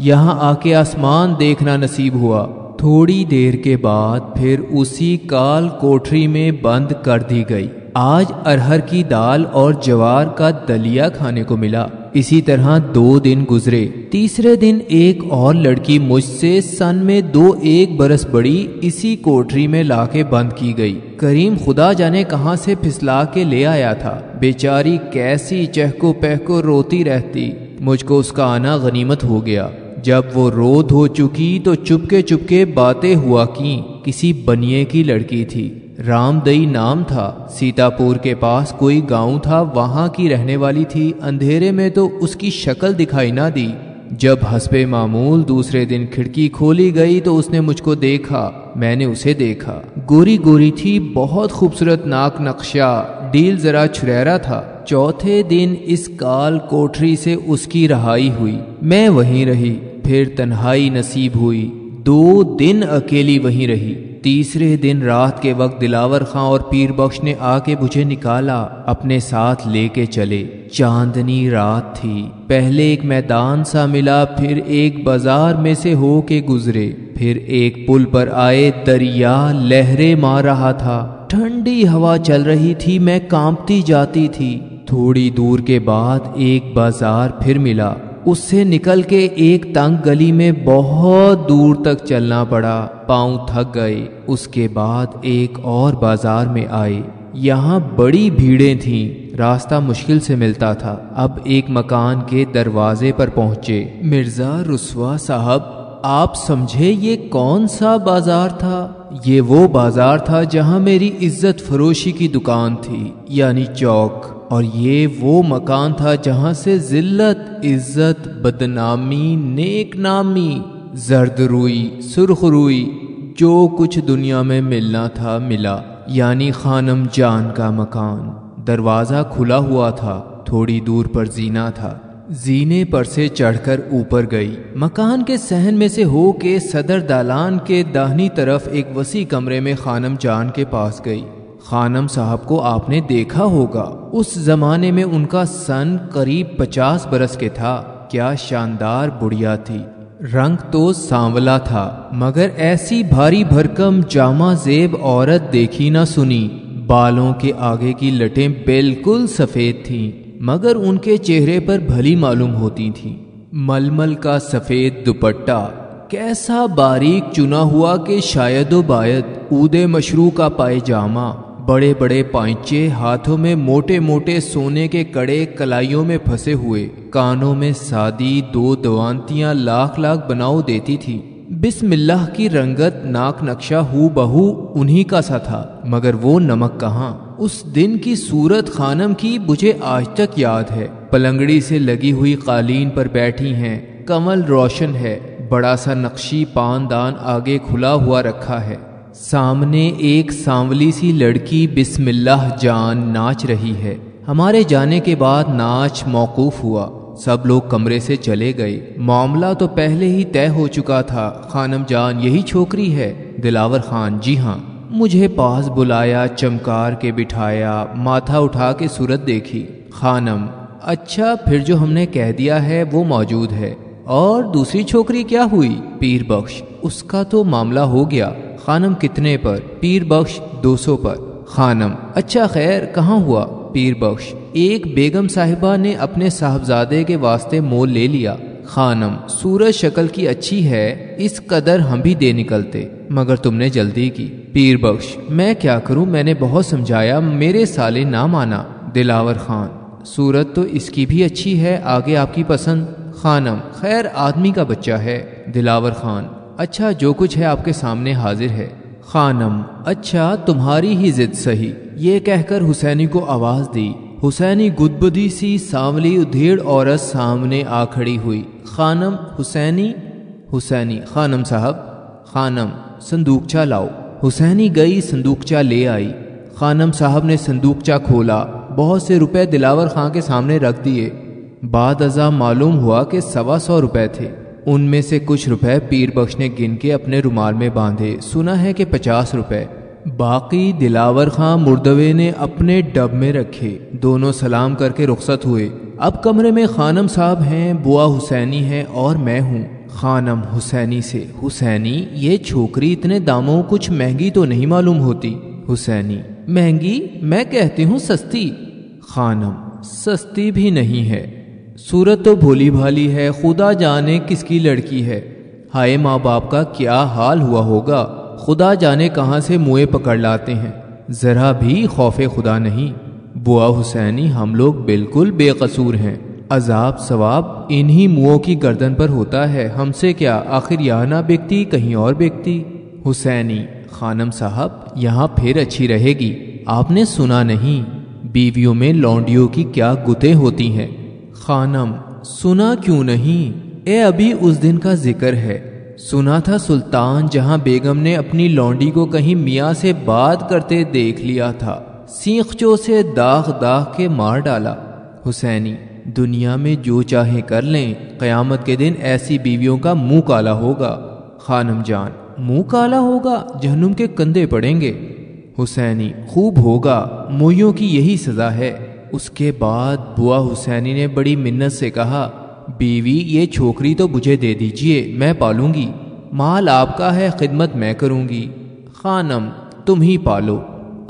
यहाँ आके आसमान देखना नसीब हुआ। थोड़ी देर के बाद फिर उसी काल कोठरी में बंद कर दी गई। आज अरहर की दाल और जवार का दलिया खाने को मिला। इसी तरह दो दिन गुजरे। तीसरे दिन एक और लड़की मुझसे सन में दो एक बरस बड़ी इसी कोठरी में लाके बंद की गई। करीम खुदा जाने कहाँ से फिसला के ले आया था। बेचारी कैसी चहको पहको रोती रहती। मुझको उसका आना गनीमत हो गया। जब वो रो धो चुकी तो चुपके चुपके बातें हुआ की। किसी बनिए की लड़की थी, रामदई नाम था। सीतापुर के पास कोई गांव था, वहाँ की रहने वाली थी। अंधेरे में तो उसकी शक्ल दिखाई ना दी। जब हसबे मामूल दूसरे दिन खिड़की खोली गई तो उसने मुझको देखा, मैंने उसे देखा। गोरी गोरी थी, बहुत खूबसूरत, नाक नक्शा, डील जरा छुरैरा था। चौथे दिन इस काल कोठरी से उसकी रहाई हुई। मैं वहीं रही। फिर तन्हाई नसीब हुई। दो दिन अकेली वहीं रही। तीसरे दिन रात के वक्त दिलावर खां और पीर बख्श ने आके मुझे निकाला, अपने साथ लेके चले। चांदनी रात थी। पहले एक मैदान सा मिला, फिर एक बाजार में से हो के गुजरे, फिर एक पुल पर आए। दरिया लहरें मार रहा था, ठंडी हवा चल रही थी, मैं कांपती जाती थी। थोड़ी दूर के बाद एक बाजार फिर मिला, उससे निकल के एक तंग गली में बहुत दूर तक चलना पड़ा, पांव थक गए। उसके बाद एक और बाजार में आए, यहाँ बड़ी भीड़ें थीं, रास्ता मुश्किल से मिलता था। अब एक मकान के दरवाजे पर पहुँचे। मिर्जा रुस्वा साहब, आप समझे ये कौन सा बाजार था? ये वो बाजार था जहाँ मेरी इज्जत फरोशी की दुकान थी, यानी चौक। और ये वो मकान था जहाँ से जिल्लत, इज्जत, बदनामी, नेक नामी, जर्द रुई, सुर्ख रुई, जो कुछ दुनिया में मिलना था मिला, यानी खानम जान का मकान। दरवाज़ा खुला हुआ था, थोड़ी दूर पर जीना था। जीने पर से चढ़कर ऊपर गई। मकान के सहन में से हो के सदर दालान के दाहिनी तरफ एक वसी कमरे में खानम जान के पास गई। खानम साहब को आपने देखा होगा, उस जमाने में उनका सन करीब पचास बरस के था। क्या शानदार बुढ़िया थी। रंग तो सांवला था, मगर ऐसी भारी भरकम जामा जेब औरत देखी ना सुनी। बालों के आगे की लटें बिल्कुल सफ़ेद थीं, मगर उनके चेहरे पर भली मालूम होती थीं। मलमल का सफ़ेद दुपट्टा कैसा बारीक चुना हुआ कि शायद व बायद। ऊदे मशरू का पायजामा, बड़े बड़े पाइचे, हाथों में मोटे मोटे सोने के कड़े कलाइयों में फंसे हुए। कानों में सादी दो दवांतियाँ लाख लाख बनाओ देती थी। बिस्मिल्लाह की रंगत, नाक नक्शा हू बहू उन्हीं का सा था, मगर वो नमक कहाँ। उस दिन की सूरत खानम की मुझे आज तक याद है। पलंगड़ी से लगी हुई कालीन पर बैठी हैं, कमल रोशन है, बड़ा सा नक्शी पानदान आगे खुला हुआ रखा है। सामने एक सांवली सी लड़की बिस्मिल्लाह जान नाच रही है। हमारे जाने के बाद नाच मौकूफ हुआ। सब लोग कमरे से चले गए। मामला तो पहले ही तय हो चुका था। खानम जान यही छोकरी है? दिलावर खान, जी हाँ। मुझे पास बुलाया, चमकार के बिठाया, माथा उठा के सूरत देखी। खानम, अच्छा, फिर जो हमने कह दिया है वो मौजूद है। और दूसरी छोकरी क्या हुई? पीर बख्श, उसका तो मामला हो गया। खानम, कितने पर? पीर बख्श, दो सौ पर। खानम, अच्छा खैर, कहाँ हुआ? पीर बख्श। एक बेगम साहिबा ने अपने साहबजादे के वास्ते मोल ले लिया। खानम, सूरज शक्ल की अच्छी है, इस कदर हम भी दे निकलते, मगर तुमने जल्दी की। पीर बख्श, मैं क्या करूं, मैंने बहुत समझाया, मेरे साले ना माना। दिलावर खां, सूरत तो इसकी भी अच्छी है, आगे आपकी पसंद। खानम, खैर आदमी का बच्चा है। दिलावर खां, अच्छा जो कुछ है आपके सामने हाजिर है। खानम, अच्छा तुम्हारी ही जिद सही। ये कहकर हुसैनी को आवाज़ दी। हुसैनी गुदबुदी सी सांवली उधेड़ औरत सामने आ खड़ी हुई। खानम, हुसैनी हुसैनी खानम साहब, खानम संदूकचा लाओ। हुसैनी गई, संदूकचा ले आई। खानम साहब ने संदूकचा खोला, बहुत से रुपए दिलावर खां के सामने रख दिए। बाद अजा मालूम हुआ कि सवा सौ रुपए थे। उनमें से कुछ रुपए पीर बख्श ने गिन के अपने रुमाल में बांधे, सुना है कि पचास रुपए। बाकी दिलावर खां मुर्दवे ने अपने डब में रखे। दोनों सलाम करके रुखसत हुए। अब कमरे में खानम साहब हैं, बुआ हुसैनी हैं और मैं हूँ। खानम हुसैनी से, हुसैनी ये छोकरी इतने दामों कुछ महंगी तो नहीं मालूम होती। हुसैनी, महंगी? मैं कहती हूँ सस्ती। खानम, सस्ती भी नहीं है, सूरत तो भोली भाली है, खुदा जाने किसकी लड़की है। हाय माँ बाप का क्या हाल हुआ होगा, खुदा जाने कहाँ से मुँह पकड़ लाते हैं, ज़रा भी खौफे खुदा नहीं। बुआ हुसैनी, हम लोग बिल्कुल बेकसूर हैं, अजाब सवाब इन्हीं मुँहों की गर्दन पर होता है, हमसे क्या, आखिर यहाँ ना बेकती कहीं और बेकती। हुसैनी, खानम साहब यहाँ फिर अच्छी रहेगी, आपने सुना नहीं बीवियों में लौंडियों की क्या गुतें होती हैं। खानम, सुना क्यों नहीं, ए अभी उस दिन का जिक्र है, सुना था सुल्तान जहां बेगम ने अपनी लौंडी को कहीं मियाँ से बात करते देख लिया था, सींखचों से दाग दाग के मार डाला। हुसैनी, दुनिया में जो चाहे कर लें, क़यामत के दिन ऐसी बीवियों का मुंह काला होगा। खानम जान, मुंह काला होगा, जहन्नुम के कंधे पड़ेंगे। हुसैनी, खूब होगा, मोइयों की यही सज़ा है। उसके बाद बुआ हुसैनी ने बड़ी मिन्नत से कहा, बीवी ये छोकरी तो मुझे दे दीजिए, मैं पालूंगी, माल आपका है, खिदमत मैं करूंगी। खानम, तुम ही पालो।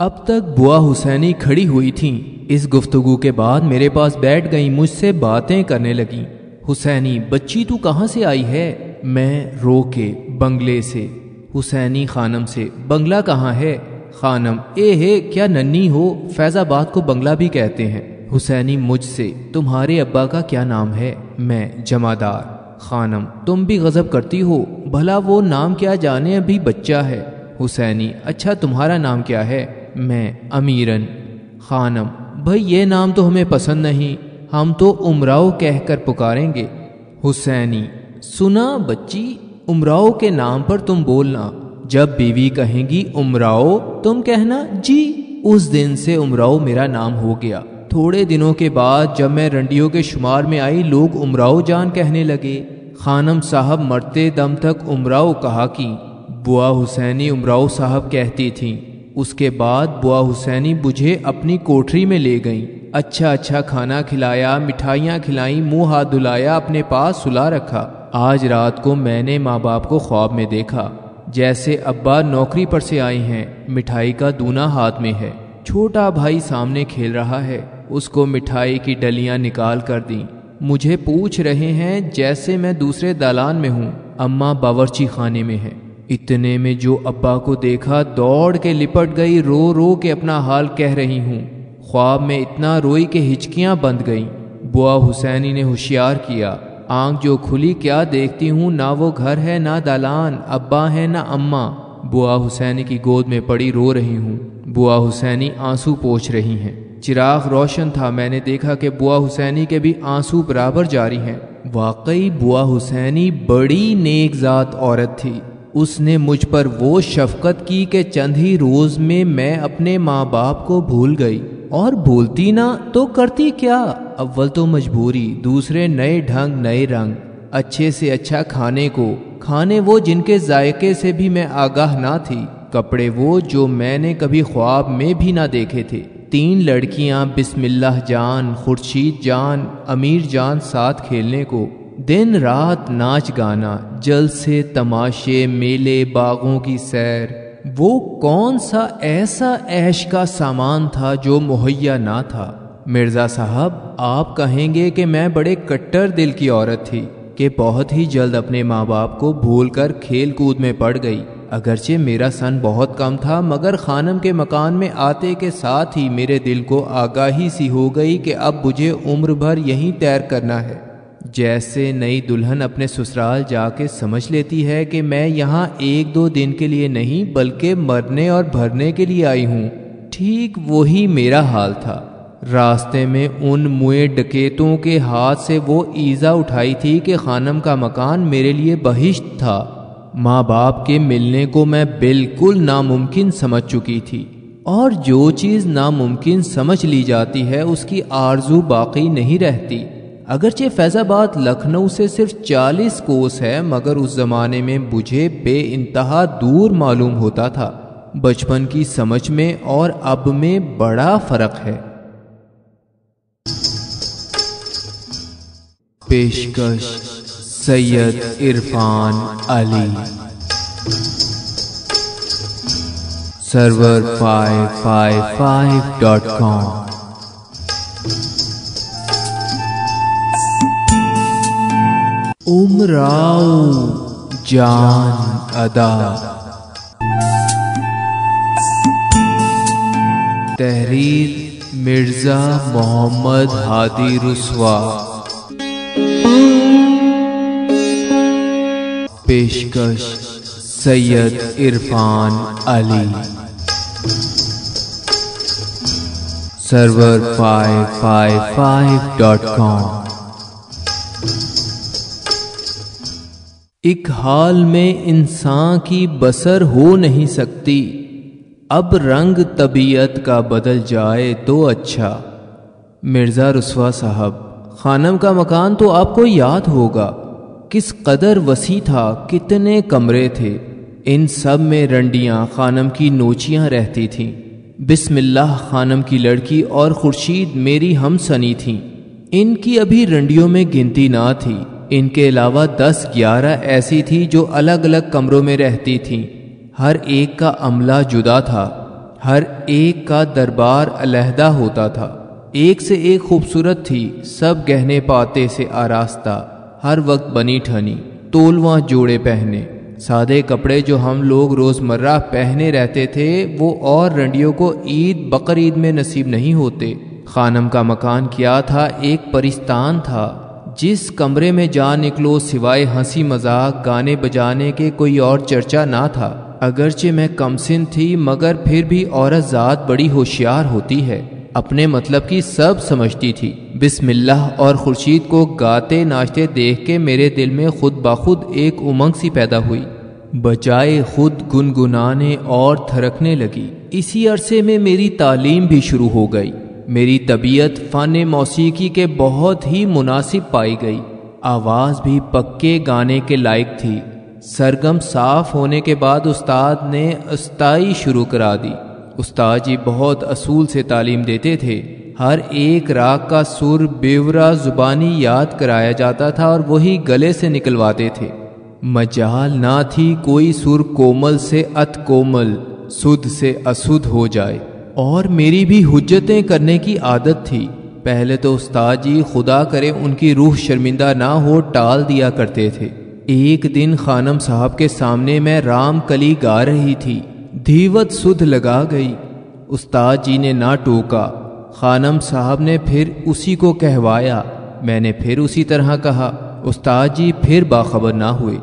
अब तक बुआ हुसैनी खड़ी हुई थीं, इस गुफ्तगू के बाद मेरे पास बैठ गई, मुझसे बातें करने लगीं। हुसैनी, बच्ची तू कहाँ से आई है? मैं, रो के, बंगले से। हुसैनी खानम से, बंगला कहाँ है? खानम, ए हे क्या नन्ही हो, फैज़ाबाद को बंगला भी कहते हैं। हुसैनी मुझसे, तुम्हारे अब्बा का क्या नाम है? मैं, जमादार। खानम, तुम भी गजब करती हो, भला वो नाम क्या जाने, अभी बच्चा है। हुसैनी, अच्छा तुम्हारा नाम क्या है? मैं, अमीरन। खानम, भाई ये नाम तो हमें पसंद नहीं, हम तो उमराओ कहकर पुकारेंगे। हुसैनी, सुना बच्ची, उमराओ के नाम पर तुम बोलना, जब बीवी कहेंगी उमराओ तुम कहना जी। उस दिन से उमराओ मेरा नाम हो गया। थोड़े दिनों के बाद जब मैं रंडियों के शुमार में आई, लोग उमराओ जान कहने लगे। खानम साहब मरते दम तक उमराओ कहा कि बुआ हुसैनी उमराओ साहब कहती थीं। उसके बाद बुआ हुसैनी मुझे अपनी कोठरी में ले गईं, अच्छा अच्छा खाना खिलाया, मिठाइयाँ खिलाईं, मुँह हाथ धुलाया, अपने पास सुला रखा। आज रात को मैंने माँ बाप को ख्वाब में देखा, जैसे अब्बा नौकरी पर से आए हैं, मिठाई का दूना हाथ में है, छोटा भाई सामने खेल रहा है, उसको मिठाई की डलियां निकाल कर दी, मुझे पूछ रहे हैं जैसे मैं दूसरे दालान में हूँ, अम्मा बावर्ची खाने में है। इतने में जो अब्बा को देखा, दौड़ के लिपट गई, रो रो के अपना हाल कह रही हूँ, ख्वाब में इतना रोई के हिचकियाँ बंद गईं। बुआ हुसैनी ने होशियार किया, आँख जो खुली क्या देखती हूँ, ना वो घर है ना दालान, अब्बा है ना अम्मा, बुआ हुसैनी की गोद में पड़ी रो रही हूँ। बुआ हुसैनी आंसू पोंछ रही हैं, चिराग रोशन था, मैंने देखा कि बुआ हुसैनी के भी आंसू बराबर जारी हैं। वाकई बुआ हुसैनी बड़ी नेकजात औरत थी, उसने मुझ पर वो शफकत की कि चंद ही रोज़ में मैं अपने माँ बाप को भूल गई, और बोलती ना तो करती क्या, अव्वल तो मजबूरी, दूसरे नए ढंग नए रंग, अच्छे से अच्छा खाने को, खाने वो जिनके जायके से भी मैं आगाह ना थी, कपड़े वो जो मैंने कभी ख्वाब में भी ना देखे थे। तीन लड़कियां, बिस्मिल्लाह जान, खुर्शीद जान, अमीर जान साथ खेलने को, दिन रात नाच गाना, जलसे तमाशे, मेले, बागों की सैर, वो कौन सा ऐसा ऐश का सामान था जो मुहैया ना था। मिर्ज़ा साहब आप कहेंगे कि मैं बड़े कट्टर दिल की औरत थी कि बहुत ही जल्द अपने माँ बाप को भूलकर खेल कूद में पड़ गई। अगरचे मेरा सन बहुत कम था मगर खानम के मकान में आते के साथ ही मेरे दिल को आगाही सी हो गई कि अब मुझे उम्र भर यहीं तैर करना है। जैसे नई दुल्हन अपने ससुराल जाके समझ लेती है कि मैं यहाँ एक दो दिन के लिए नहीं बल्कि मरने और भरने के लिए आई हूँ, ठीक वही मेरा हाल था। रास्ते में उन मुए डकैतों के हाथ से वो ईज़ा उठाई थी कि खानम का मकान मेरे लिए बहिश्त था। माँ बाप के मिलने को मैं बिल्कुल नामुमकिन समझ चुकी थी और जो चीज़ नामुमकिन समझ ली जाती है उसकी आरजू बाकी नहीं रहती। अगरचे फैज़ाबाद लखनऊ से सिर्फ चालीस कोस है मगर उस ज़माने में मुझे बेइंतहा दूर मालूम होता था। बचपन की समझ में और अब में बड़ा फ़र्क है। पेशकश Syed Irfan Ali server five five five dot com. Umrao Jaan Ada, तहरीर मिर्जा मोहम्मद हादी रुस्वा, पेशकश Syed Irfan Ali, server five five five dot com. एक हाल में इंसान की बसर हो नहीं सकती, अब रंग तबीयत का बदल जाए तो अच्छा। मिर्ज़ा रुस्वा साहब, खानम का मकान तो आपको याद होगा किस कदर वसी था, कितने कमरे थे। इन सब में रंडियाँ खानम की नोचियाँ रहती थीं। बिस्मिल्लाह खानम की लड़की और खुर्शीद मेरी हमसनी थीं। इनकी अभी रंडियों में गिनती ना थी। इनके अलावा दस ग्यारह ऐसी थी जो अलग अलग कमरों में रहती थीं। हर एक का अमला जुदा था, हर एक का दरबार अलहदा होता था। एक से एक खूबसूरत थी, सब गहने पाते से आरास्ता, हर वक्त बनी ठनी, तोलवा जोड़े पहने। सादे कपड़े जो हम लोग रोज़मर्रा पहने रहते थे वो और रंडियों को ईद बकर ईद में नसीब नहीं होते। खानम का मकान क्या था, एक परिस्तान था। जिस कमरे में जा निकलो सिवाय हंसी मजाक गाने बजाने के कोई और चर्चा ना था। अगरचे मैं कमसिन थी मगर फिर भी औरत जात बड़ी होशियार होती है, अपने मतलब की सब समझती थी। बिस्मिल्लाह और खुर्शीद को गाते नाचते देख के मेरे दिल में खुद बाखुद एक उमंग सी पैदा हुई, बजाय खुद गुनगुनाने और थरकने लगी। इसी अरसे में मेरी तालीम भी शुरू हो गई। मेरी तबीयत फ़न मौसीकी के बहुत ही मुनासिब पाई गई। आवाज़ भी पक्के गाने के लायक थी। सरगम साफ होने के बाद उस्ताद ने अस्ताई शुरू करा दी। उस्ताद जी बहुत असूल से तालीम देते थे। हर एक राग का सुर बेवरा ज़ुबानी याद कराया जाता था और वही गले से निकलवाते थे। मजाल ना थी कोई सुर कोमल से अत कोमल, सुध से असुध हो जाए। और मेरी भी हुज्जतें करने की आदत थी। पहले तो उस्ताद जी खुदा करे उनकी रूह शर्मिंदा ना हो टाल दिया करते थे। एक दिन खानम साहब के सामने मैं राम कली गा रही थी, धीवत सुध लगा गई। उस्ताद जी ने ना टोका, खानम साहब ने फिर उसी को कहवाया। मैंने फिर उसी तरह कहा, उस्ताद जी फिर बाखबर ना हुए।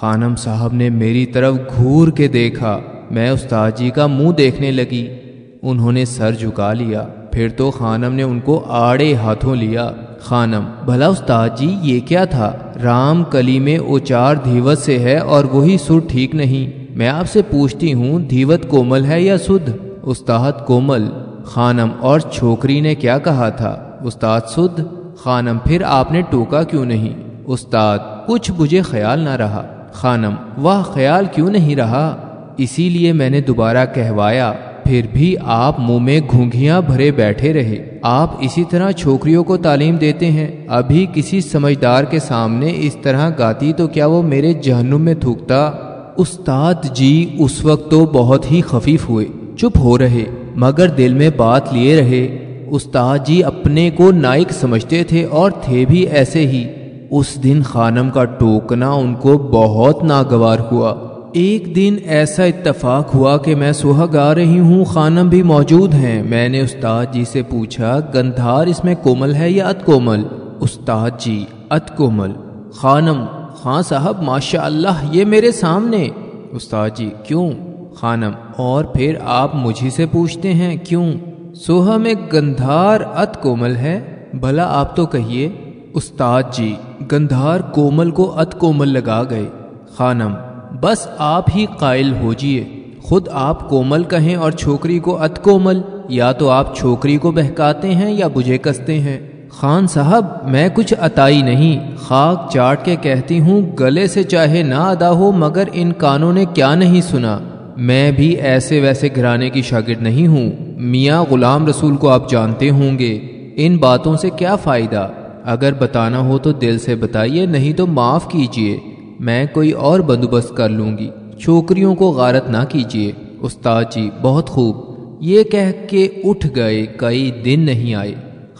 खानम साहब ने मेरी तरफ घूर के देखा, मैं उस्ताद जी का मुँह देखने लगी। उन्होंने सर झुका लिया। फिर तो खानम ने उनको आड़े हाथों लिया। खानम, भला उस्ताद जी ये क्या था, राम कली में उचार धीवत से है और वही सुर ठीक नहीं। मैं आपसे पूछती हूँ धीवत कोमल है या सुध? उस्ताद कोमल। खानम, और छोकरी ने क्या कहा था? उस्ताद सुध। खानम, फिर आपने टोका क्यों नहीं? उस्ताद, कुछ मुझे ख्याल ना रहा। खानम, वाह ख्याल क्यों नहीं रहा, इसीलिए मैंने दोबारा कहवाया। फिर भी आप मुंह में घूंघियां भरे बैठे रहे। आप इसी तरह छोकरियों को तालीम देते हैं। अभी किसी समझदार के सामने इस तरह गाती तो क्या वो मेरे जहन्नुम में थूकता। उस्ताद जी उस वक्त तो बहुत ही खफीफ हुए, चुप हो रहे मगर दिल में बात लिए रहे। उस्ताद जी अपने को नाइक समझते थे और थे भी ऐसे ही। उस दिन खानम का टोकना उनको बहुत नागवार हुआ। एक दिन ऐसा इत्तफाक हुआ कि मैं सुहा गा रही हूँ, खानम भी मौजूद हैं। मैंने उस्ताद जी से पूछा, गंधार इसमें कोमल है या अत कोमल? उस्ताद जी, अत कोमल। खानम, खां साहब माशाअल्लाह, ये मेरे सामने। उस्ताद जी, क्यों? खानम, और फिर आप मुझे से पूछते हैं क्यों? सुहा में गंधार अत कोमल है, भला आप तो कहिए। उस्ताद जी, गंधार कोमल को अत कोमल लगा गए। खानम, बस आप ही कायल होजिए, खुद आप कोमल कहें और छोकरी को अत कोमल। या तो आप छोकरी को बहकाते हैं या मुझे कसते हैं। खान साहब, मैं कुछ अताई नहीं, खाक चाट के कहती हूँ, गले से चाहे ना अदा हो मगर इन कानों ने क्या नहीं सुना। मैं भी ऐसे वैसे घराने की शागिर्द नहीं हूँ। मियाँ गुलाम रसूल को आप जानते होंगे। इन बातों से क्या फ़ायदा, अगर बताना हो तो दिल से बताइए, नहीं तो माफ़ कीजिए, मैं कोई और बंदोबस्त कर लूँगी। छोकरियों को गारत ना कीजिए। उस्ताद जी, बहुत खूब। ये कह के उठ गए, कई दिन नहीं आए।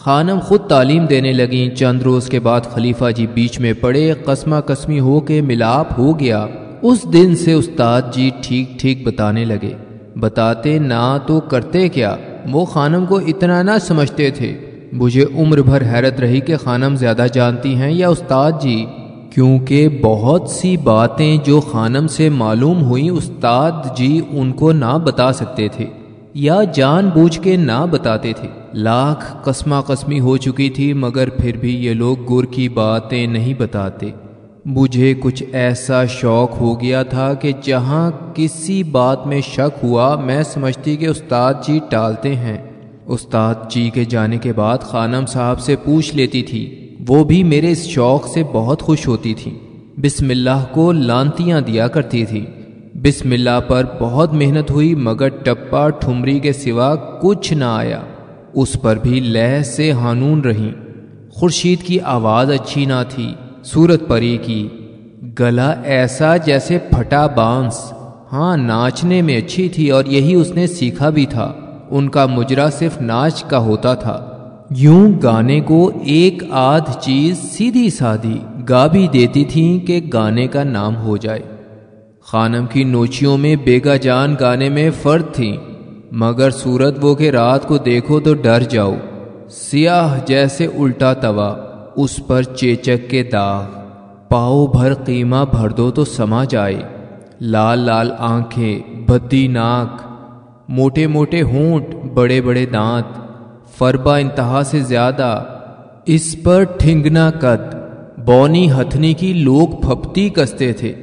खानम खुद तालीम देने लगीं। चंद रोज़ के बाद खलीफा जी बीच में पड़े, कसमा कसमी हो के मिलाप हो गया। उस दिन से उस्ताद जी ठीक ठीक बताने लगे, बताते ना तो करते क्या। वो खानम को इतना ना समझते थे। मुझे उम्र भर हैरत रही कि खानम ज़्यादा जानती हैं या उस्ताद जी, क्योंकि बहुत सी बातें जो खानम से मालूम हुई उस्ताद जी उनको ना बता सकते थे या जानबूझ के ना बताते थे। लाख कसमा कसमी हो चुकी थी मगर फिर भी ये लोग गुर की बातें नहीं बताते। मुझे कुछ ऐसा शौक़ हो गया था कि जहाँ किसी बात में शक हुआ मैं समझती कि उस्ताद जी टालते हैं। उस्ताद जी के जाने के बाद खानम साहब से पूछ लेती थी, वो भी मेरे इस शौक़ से बहुत खुश होती थी। बिस्मिल्लाह को लानतियाँ दिया करती थी। बिस्मिल्लाह पर बहुत मेहनत हुई मगर टप्पा ठुमरी के सिवा कुछ ना आया। उस पर भी लह से हानून रहीं। खुर्शीद की आवाज़ अच्छी ना थी। सूरत परी की गला ऐसा जैसे फटा बांस। हाँ, नाचने में अच्छी थी और यही उसने सीखा भी था। उनका मुजरा सिर्फ नाच का होता था। यूं गाने को एक आध चीज़ सीधी साधी गा भी देती थी कि गाने का नाम हो जाए। खानम की नोचियों में बेगा जान गाने में फ़र्द थी मगर सूरत वो के रात को देखो तो डर जाओ। सियाह जैसे उल्टा तवा, उस पर चेचक के दाग, पाओ भर कीमा भर दो तो समा जाए। लाल लाल आँखें, भद्दी नाक, मोटे मोटे होंठ, बड़े बड़े दांत, फरबा इंतहा से ज़्यादा, इस पर ठिंगना कद, बौनी हथनी की लोग फपती कसते थे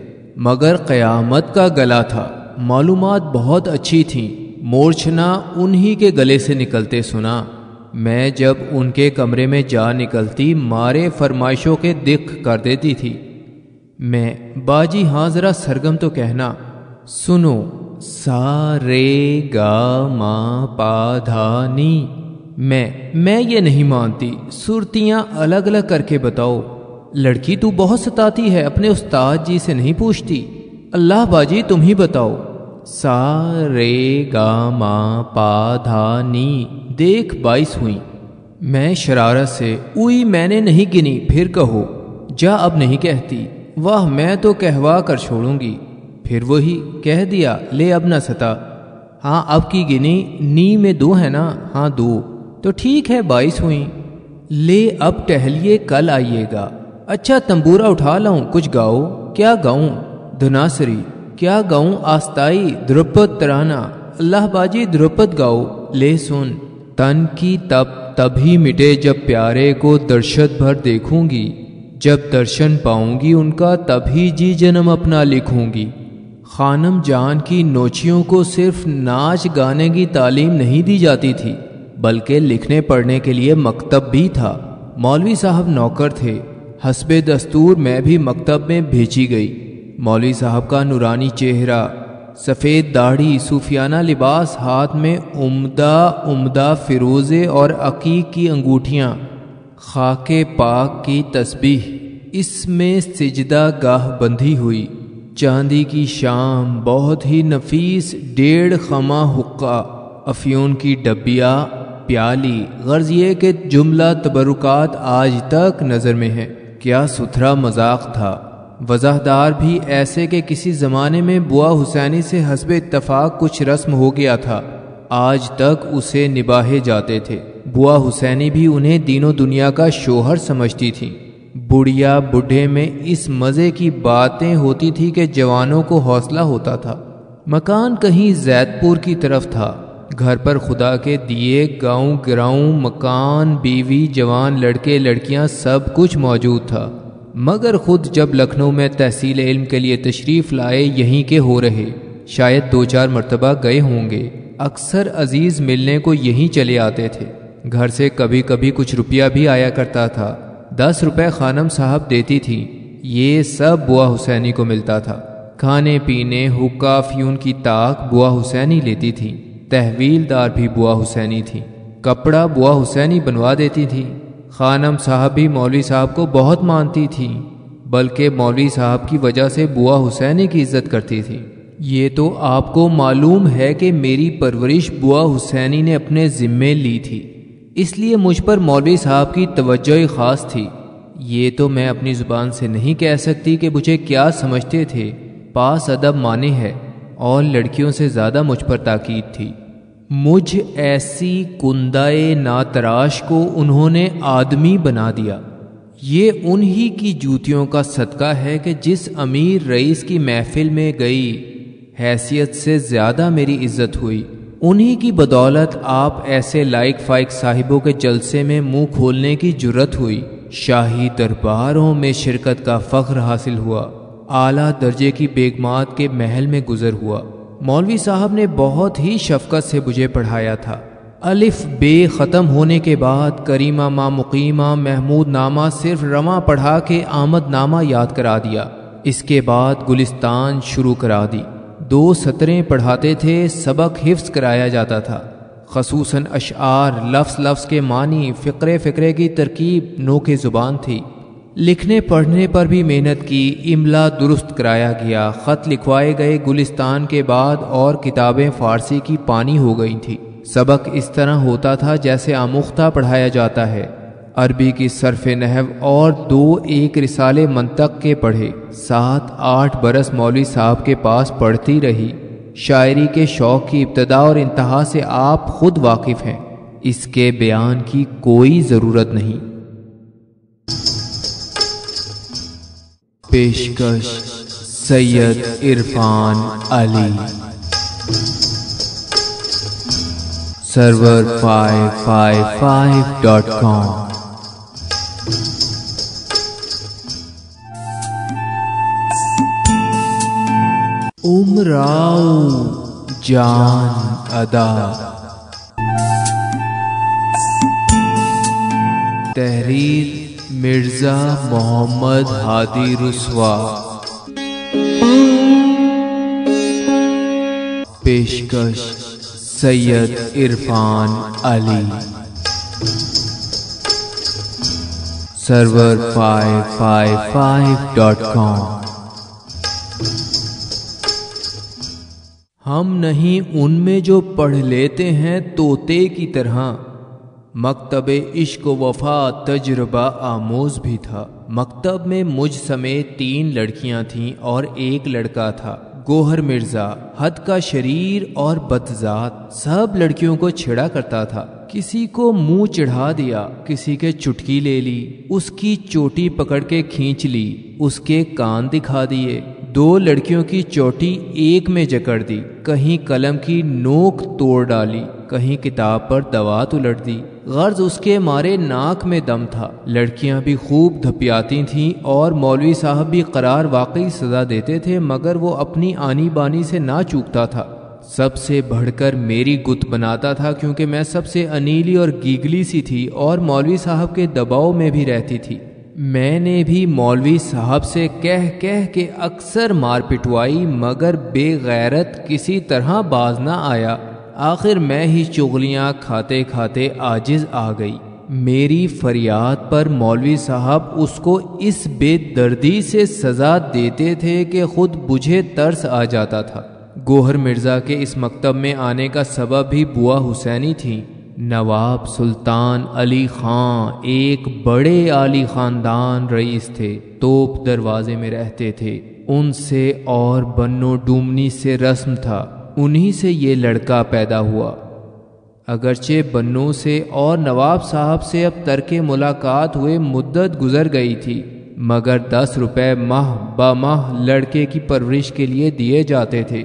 मगर क़यामत का गला था। मालूमात बहुत अच्छी थी। मोरछना उन्हीं के गले से निकलते सुना। मैं जब उनके कमरे में जा निकलती मारे फरमाइशों के दिख कर देती थी। मैं, बाजी हाँ ज़रा सरगम तो कहना। सुनो, सा रे गा मा पा धा नी। मैं मैं ये नहीं मानती, सुरतियाँ अलग अलग करके बताओ। लड़की तू बहुत सताती है, अपने उस्ताद जी से नहीं पूछती। अल्लाह बाजी तुम ही बताओ। सा रे गा मा पा धा नी, देख बाईस हुई। मैं शरारत से, उई मैंने नहीं गिनी, फिर कहो। जा अब नहीं कहती, वाह मैं तो कहवा कर छोड़ूंगी। फिर वही कह दिया, ले अब ना सता। हाँ अब की गिनी, नी में दो है ना? हाँ दो, तो ठीक है बाईस हुई। ले अब टहलिए, कल आइएगा। अच्छा तंबूरा उठा लाऊं, कुछ गाओ। क्या गाऊं? धनासरी। क्या गाऊं? आस्ताई, ध्रुपद तराना। अल्लाह बाजी ध्रुपद गाओ। ले सुन, तन की तप तभी मिटे जब प्यारे को दर्शत भर देखूंगी, जब दर्शन पाऊंगी उनका तभी जी जन्म अपना लिखूंगी। खानम जान की नोचियों को सिर्फ नाच गाने की तालीम नहीं दी जाती थी बल्कि लिखने पढ़ने के लिए मकतब भी था। मौलवी साहब नौकर थे। हस्बे दस्तूर मैं भी मकतब में भेजी गई। मौलवी साहब का नूरानी चेहरा, सफ़ेद दाढ़ी, सूफियाना लिबास, हाथ में उम्दा उम्दा फ़िरोज़े और अकीक की अंगूठियाँ, खाके पाक की तस्बीह, इसमें सिजदा गाह बंधी हुई, चांदी की शाम, बहुत ही नफीस डेढ़ खमा हुक्का, अफ्यून की डब्बिया, प्याली। गर्ज ये कि जुमला तबरुकात आज तक नज़र में है। क्या सुथरा मजाक था, वजहदार भी ऐसे कि किसी ज़माने में बुआ हुसैनी से हस्ब इत्तफाक कुछ रस्म हो गया था, आज तक उसे निभाए जाते थे। बुआ हुसैनी भी उन्हें दीनों दुनिया का शोहर समझती थी। बुढ़िया बूढ़े में इस मज़े की बातें होती थी कि जवानों को हौसला होता था। मकान कहीं जैदपुर की तरफ था। घर पर खुदा के दिए गाँव गिराऊँ, मकान, बीवी, जवान लड़के लड़कियां, सब कुछ मौजूद था। मगर खुद जब लखनऊ में तहसील इल्म के लिए तशरीफ़ लाए, यहीं के हो रहे, शायद दो चार मरतबा गए होंगे। अक्सर अजीज़ मिलने को यहीं चले आते थे। घर से कभी कभी कुछ रुपया भी आया करता था। दस रुपये खानम साहब देती थी। ये सब बुआ हुसैनी को मिलता था। खाने पीने, हुक्का, फ्यून की ताक बुआ हुसैनी लेती थी। तहवीलदार भी बुआ हुसैनी थी। कपड़ा बुआ हुसैनी बनवा देती थी। खानम साहब भी मौलवी साहब को बहुत मानती थी, बल्कि मौलवी साहब की वजह से बुआ हुसैनी की इज्जत करती थी। ये तो आपको मालूम है कि मेरी परवरिश बुआ हुसैनी ने अपने ज़िम्मे ली थी, इसलिए मुझ पर मौलवी साहब की तवज्जो ही ख़ास थी। ये तो मैं अपनी ज़ुबान से नहीं कह सकती कि मुझे क्या समझते थे। पास अदब माने है, और लड़कियों से ज़्यादा मुझ पर ताकीद थी। मुझ ऐसी कुंदाए नातराश को उन्होंने आदमी बना दिया। ये उन्हीं की जूतियों का सदका है कि जिस अमीर रईस की महफिल में गई, हैसियत से ज़्यादा मेरी इज्जत हुई। उन्हीं की बदौलत आप ऐसे लाइक फाइक साहिबों के जलसे में मुंह खोलने की जुर्रत हुई। शाही दरबारों में शिरकत का फ़ख्र हासिल हुआ। आला दर्जे की बेगमात के महल में गुजर हुआ। मौलवी साहब ने बहुत ही शफकत से मुझे पढ़ाया था। अलिफ बे ख़त्म होने के बाद करीमा माँ मुकीमा महमूद नामा सिर्फ रवा पढ़ा के आमद नामा याद करा दिया। इसके बाद गुलिस्तान शुरू करा दी। दो सतरें पढ़ाते थे, सबक हिफ्स कराया जाता था। खसूसन अशार, लफ्स लफ्स के मानी, फ़िक्रे फ़िक्रे की तरकीब नो के ज़ुबान थी। लिखने पढ़ने पर भी मेहनत की। इमला दुरुस्त कराया गया। ख़त लिखवाए गए। गुलिस्तान के बाद और किताबें फ़ारसी की पानी हो गई थी। सबक इस तरह होता था जैसे आमुख्ता पढ़ाया जाता है। अरबी की सरफ नहव और दो एक रिसाले मंतक के पढ़े। सात आठ बरस मौलवी साहब के पास पढ़ती रही। शायरी के शौक़ की इब्तदा और इंतहा से आप खुद वाकिफ़ हैं, इसके बयान की कोई ज़रूरत नहीं। पेशकश Syed Irfan Ali, server five five five dot com. Umrao Jaan Ada, तहरीर मिर्जा मोहम्मद हादी रुस्वा, पेशकश Syed Irfan Ali, server five five five dot com. हम नहीं उनमें जो पढ़ लेते हैं तोते की तरह। मकतबे इश्क वफा तजर्बा आमोज भी था। मकतब में मुझ समेत तीन लड़कियां थीं और एक लड़का था, गोहर मिर्जा। हद का शरीर और बदजात, सब लड़कियों को छिड़ा करता था। किसी को मुंह चिढ़ा दिया, किसी के चुटकी ले ली, उसकी चोटी पकड़ के खींच ली, उसके कान दिखा दिए। दो लड़कियों की चोटी एक में जकड़ दी, कहीं कलम की नोक तोड़ डाली, कहीं किताब पर दवात उलट दी। गर्ज उसके मारे नाक में दम था। लड़कियां भी खूब धपियाती थीं और मौलवी साहब भी करार वाकई सजा देते थे, मगर वो अपनी आनी बानी से ना चूकता था। सबसे बढ़कर मेरी गुत बनाता था, क्योंकि मैं सबसे अनीली और गीगली सी थी और मौलवी साहब के दबाव में भी रहती थी। मैंने भी मौलवी साहब से कह कह के अक्सर मार पिटवाई, मगर बेगैरत किसी तरह बाज ना आया। आखिर मैं ही चुगलियाँ खाते खाते आजिज आ गई। मेरी फरियाद पर मौलवी साहब उसको इस बेदर्दी से सज़ा देते थे कि खुद मुझे तरस आ जाता था। गोहर मिर्जा के इस मकतब में आने का सबब भी बुआ हुसैनी थी। नवाब सुल्तान अली खां एक बड़े आली ख़ानदान रईस थे, तोप दरवाजे में रहते थे। उनसे और बन्नो डूमनी से रस्म था, उन्हीं से ये लड़का पैदा हुआ। अगरचे बन्नो से और नवाब साहब से अब तर्के मुलाकात हुए मुद्दत गुजर गई थी, मगर दस रुपये माह ब माह लड़के की परवरिश के लिए दिए जाते थे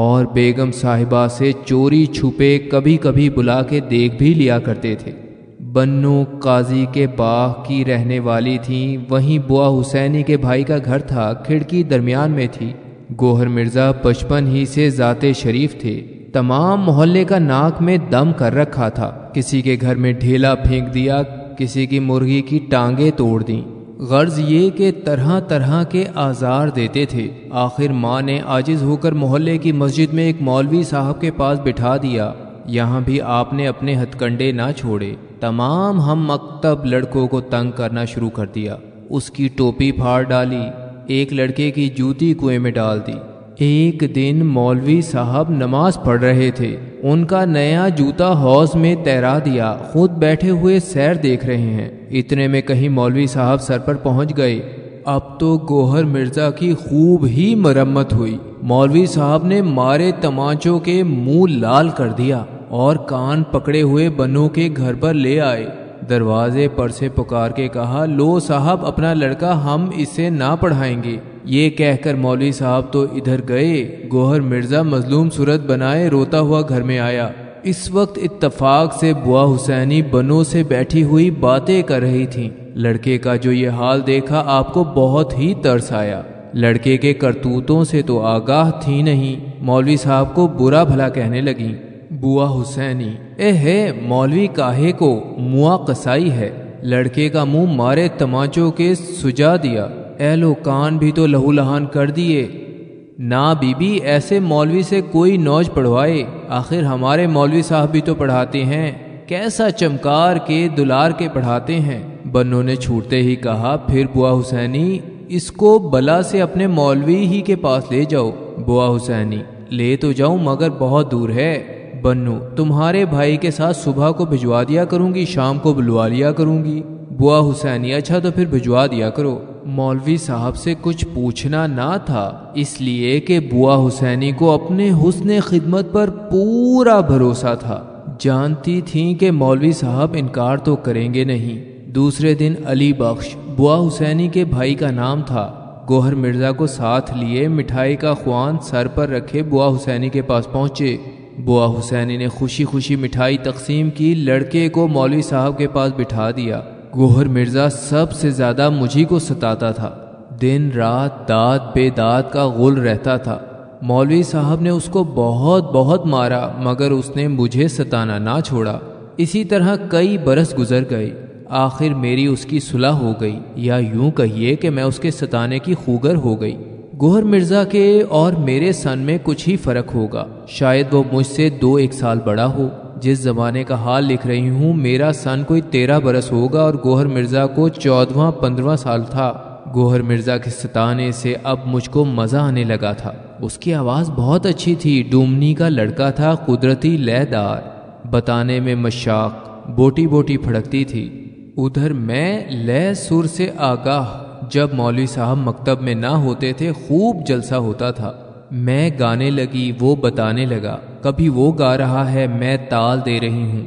और बेगम साहिबा से चोरी छुपे कभी कभी बुला के देख भी लिया करते थे। बन्नो काजी के बाग की रहने वाली थी, वहीं बुआ हुसैनी के भाई का घर था, खिड़की दरमियान में थी। गोहर मिर्ज़ा बचपन ही से जाते शरीफ थे, तमाम मोहल्ले का नाक में दम कर रखा था। किसी के घर में ढेला फेंक दिया, किसी की मुर्गी की टांगें तोड़ दी, गर्ज ये कि तरह तरह के आज़ार देते थे। आखिर माँ ने आजिज़ होकर मोहल्ले की मस्जिद में एक मौलवी साहब के पास बिठा दिया। यहाँ भी आपने अपने हथकंडे ना छोड़े, तमाम हम मकतब लड़कों को तंग करना शुरू कर दिया। उसकी टोपी फाड़ डाली, एक लड़के की जूती कुएं में डाल दी। एक दिन मौलवी साहब नमाज पढ़ रहे थे, उनका नया जूता हौज में तैरा दिया। खुद बैठे हुए सैर देख रहे हैं, इतने में कहीं मौलवी साहब सर पर पहुंच गए। अब तो गोहर मिर्जा की खूब ही मरम्मत हुई। मौलवी साहब ने मारे तमाचों के मुंह लाल कर दिया और कान पकड़े हुए बन्नो के घर पर ले आए। दरवाजे पर से पुकार के कहा, लो साहब अपना लड़का, हम इसे ना पढ़ाएंगे। ये कहकर मौलवी साहब तो इधर गए। गोहर मिर्जा मजलूम सूरत बनाए रोता हुआ घर में आया। इस वक्त इत्तफाक से बुआ हुसैनी बन्नो से बैठी हुई बातें कर रही थीं। लड़के का जो ये हाल देखा, आपको बहुत ही तरस आया। लड़के के करतूतों से तो आगाह थी नहीं, मौलवी साहब को बुरा भला कहने लगी। बुआ हुसैनी, ए है मौलवी काहे को, मुआ कसाई है। लड़के का मुंह मारे तमाचों के सुजा दिया। एलो कान भी तो लहू लहान कर दिए। ना बीबी, ऐसे मौलवी से कोई नौज पढ़वाए, आखिर हमारे मौलवी साहब भी तो पढ़ाते हैं, कैसा चमकार के दुलार के पढ़ाते हैं। बन्नो ने छूटते ही कहा, फिर बुआ हुसैनी, इसको बला से अपने मौलवी ही के पास ले जाओ। बुआ हुसैनी, ले तो जाऊं मगर बहुत दूर है। बन्नो, तुम्हारे भाई के साथ सुबह को भिजवा दिया करूंगी, शाम को बुलवा लिया करूंगी। बुआ हुसैनी, अच्छा तो फिर भिजवा दिया करो। मौलवी साहब से कुछ पूछना ना था, इसलिए कि बुआ हुसैनी को अपने हुस्न खिदमत पर पूरा भरोसा था। जानती थीं कि मौलवी साहब इनकार तो करेंगे नहीं। दूसरे दिन अली बख्श, बुआ हुसैनी के भाई का नाम था, गोहर मिर्जा को साथ लिए मिठाई का ख्वान सर पर रखे बुआ हुसैनी के पास पहुँचे। बुआ हुसैनी ने खुशी खुशी मिठाई तकसीम की, लड़के को मौलवी साहब के पास बिठा दिया। गोहर मिर्जा सबसे ज़्यादा मुझी को सताता था, दिन रात दाद बेदाद का गुल रहता था। मौलवी साहब ने उसको बहुत बहुत मारा, मगर उसने मुझे सताना ना छोड़ा। इसी तरह कई बरस गुजर गए। आखिर मेरी उसकी सुलह हो गई, या यूं कहिए कि मैं उसके सताने की खूगर हो गई। गोहर मिर्जा के और मेरे सन में कुछ ही फ़र्क होगा, शायद वो मुझसे दो एक साल बड़ा हो। जिस ज़माने का हाल लिख रही हूँ, मेरा सन कोई तेरह बरस होगा और गोहर मिर्ज़ा को चौदहवां पंद्रहवां साल था। गोहर मिर्ज़ा के सताने से अब मुझको मज़ा आने लगा था। उसकी आवाज़ बहुत अच्छी थी, डूमनी का लड़का था, कुदरती लयदार, बताने में मशाक, बोटी बोटी फड़कती थी। उधर मैं लय सुर से आगाह, जब मौलवी साहब मकतब में ना होते थे खूब जलसा होता था। मैं गाने लगी, वो बताने लगा, कभी वो गा रहा है, मैं ताल दे रही हूँ।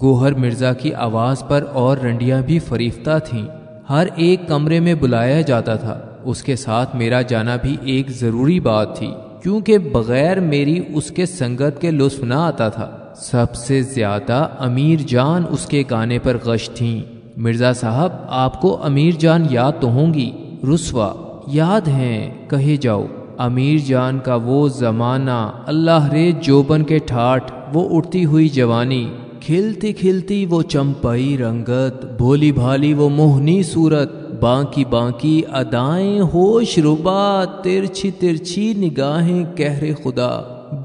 गोहर मिर्ज़ा की आवाज़ पर और रंडियाँ भी फरीफ्ता थीं। हर एक कमरे में बुलाया जाता था। उसके साथ मेरा जाना भी एक ज़रूरी बात थी, क्योंकि बग़ैर मेरी उसके संगत के लुत्फ़ ना आता था। सबसे ज़्यादा अमीर जान उसके गाने पर गश थीं। मिर्ज़ा साहब, आपको अमीर जान याद तो होंगी, रुस्वा याद हैं कहे जाओ। अमीर जान का वो ज़माना, अल्लाह रे जोबन के ठाठ, वो उठती हुई जवानी, खिलती खिलती वो चंपई रंगत, भोली भाली वो मोहनी सूरत, बांकी बांकी अदाएं होश रुबा, तिरछी तिरछी निगाहें कहरे खुदा,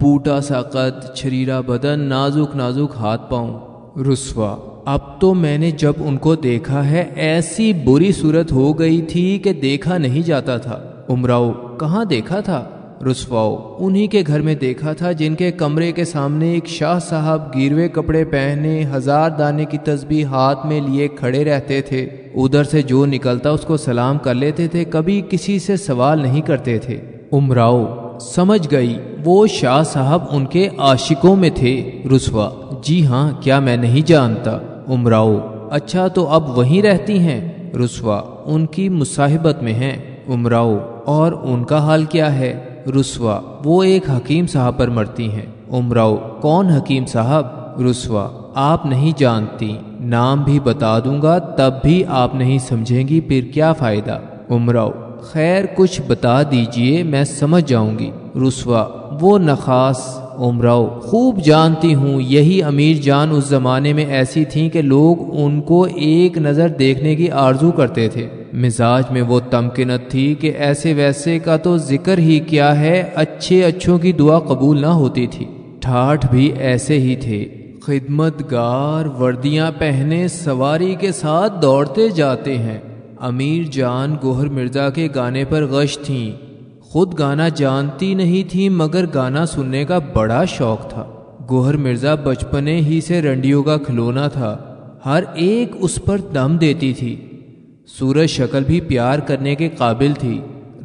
बूटा सा कद, छरीरा बदन, नाजुक नाजुक हाथ पाँव। रुस्वा अब तो मैंने जब उनको देखा है ऐसी बुरी सूरत हो गई थी कि देखा नहीं जाता था। उमराओ, कहाँ देखा था? रुस्वाओ, उन्हीं के घर में देखा था जिनके कमरे के सामने एक शाह साहब गिरवे कपड़े पहने हजार दाने की तस्बीह हाथ में लिए खड़े रहते थे। उधर से जो निकलता उसको सलाम कर लेते थे, कभी किसी से सवाल नहीं करते थे। उमराओ, समझ गई, वो शाह साहब उनके आशिकों में थे। रुस्वा, जी हाँ, क्या मैं नहीं जानता? उमराओ, अच्छा, तो अब वहीं रहती हैं? रुस्वा, उनकी मुसाहिबत में हैं। उमराओ, और उनका हाल क्या है? रुस्वा, वो एक हकीम साहब पर मरती हैं। उमराओ, कौन हकीम साहब? रुस्वा, आप नहीं जानती, नाम भी बता दूंगा तब भी आप नहीं समझेंगी, फिर क्या फ़ायदा। उमराओ, खैर कुछ बता दीजिए, मैं समझ जाऊंगी। रुस्वा, वो नखास। उमराओ, खूब जानती हूँ, यही अमीर जान उस ज़माने में ऐसी थीं कि लोग उनको एक नज़र देखने की आरजू करते थे। मिजाज में वो तमकिनत थी कि ऐसे वैसे का तो जिक्र ही क्या है, अच्छे अच्छों की दुआ कबूल ना होती थी। ठाठ भी ऐसे ही थे, खिदमतगार, वर्दियाँ पहने सवारी के साथ दौड़ते जाते हैं। अमीर जान गोहर मिर्जा के गाने पर गश थीं, खुद गाना जानती नहीं थी मगर गाना सुनने का बड़ा शौक़ था। गोहर मिर्जा बचपने ही से रंडियों का खिलौना था, हर एक उस पर दम देती थी। सूरज शक्ल भी प्यार करने के काबिल थी,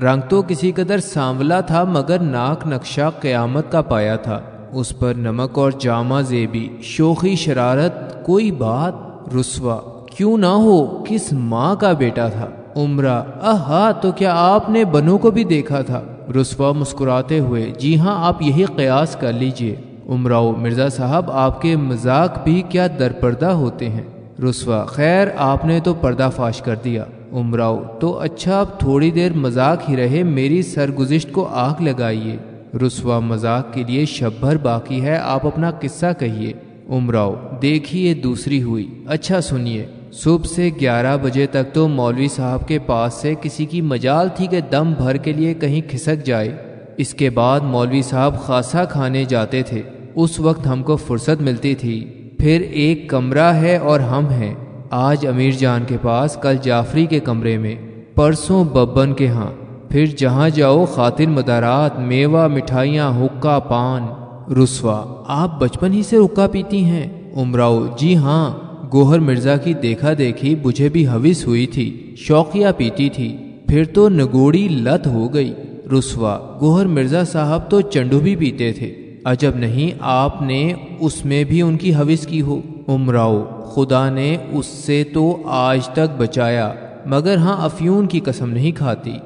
रंग तो किसी कदर सांवला था मगर नाक नक्शा क़यामत का पाया था। उस पर नमक और जामा जेबी, शोखी शरारत, कोई बात। रुस्वा, क्यों ना हो, किस माँ का बेटा था। उमरा, आहा, तो क्या आपने बन्नो को भी देखा था? रुस्वा, मुस्कुराते हुए, जी हाँ, आप यही कयास कर लीजिए। उमराओ, मिर्ज़ा साहब आपके मजाक भी क्या दरपर्दा होते हैं। रुस्वा, खैर आपने तो पर्दाफाश कर दिया। उमराओ, तो अच्छा आप थोड़ी देर मजाक ही रहे, मेरी सरगुज़िश्त को आग लगाइए। रुस्वा, मजाक के लिए शब भर बाकी है, आप अपना किस्सा कहिए। उमराओ, देखिए दूसरी हुई। अच्छा सुनिए, सुबह से ग्यारह बजे तक तो मौलवी साहब के पास से किसी की मजाल थी कि दम भर के लिए कहीं खिसक जाए। इसके बाद मौलवी साहब खासा खाने जाते थे, उस वक्त हमको फुर्सत मिलती थी। फिर एक कमरा है और हम हैं, आज अमीर जान के पास, कल जाफरी के कमरे में, परसों बब्बन के यहाँ, फिर जहाँ जाओ खातिर मदारात, मेवा, मिठाइयाँ, हुक्का, पान। रुस्वा, आप बचपन ही से हुक्का पीती हैं? उमराओ, जी हाँ, गोहर मिर्जा की देखा देखी मुझे भी हविस हुई थी, शौकिया पीती थी, फिर तो नगोड़ी लत हो गई। रुस्वा, गोहर मिर्जा साहब तो चंडू भी पीते थे, अजब नहीं आपने उसमें भी उनकी हविस की हो। उमराओ, खुदा ने उससे तो आज तक बचाया, मगर हाँ अफ्यून की कसम नहीं खाती,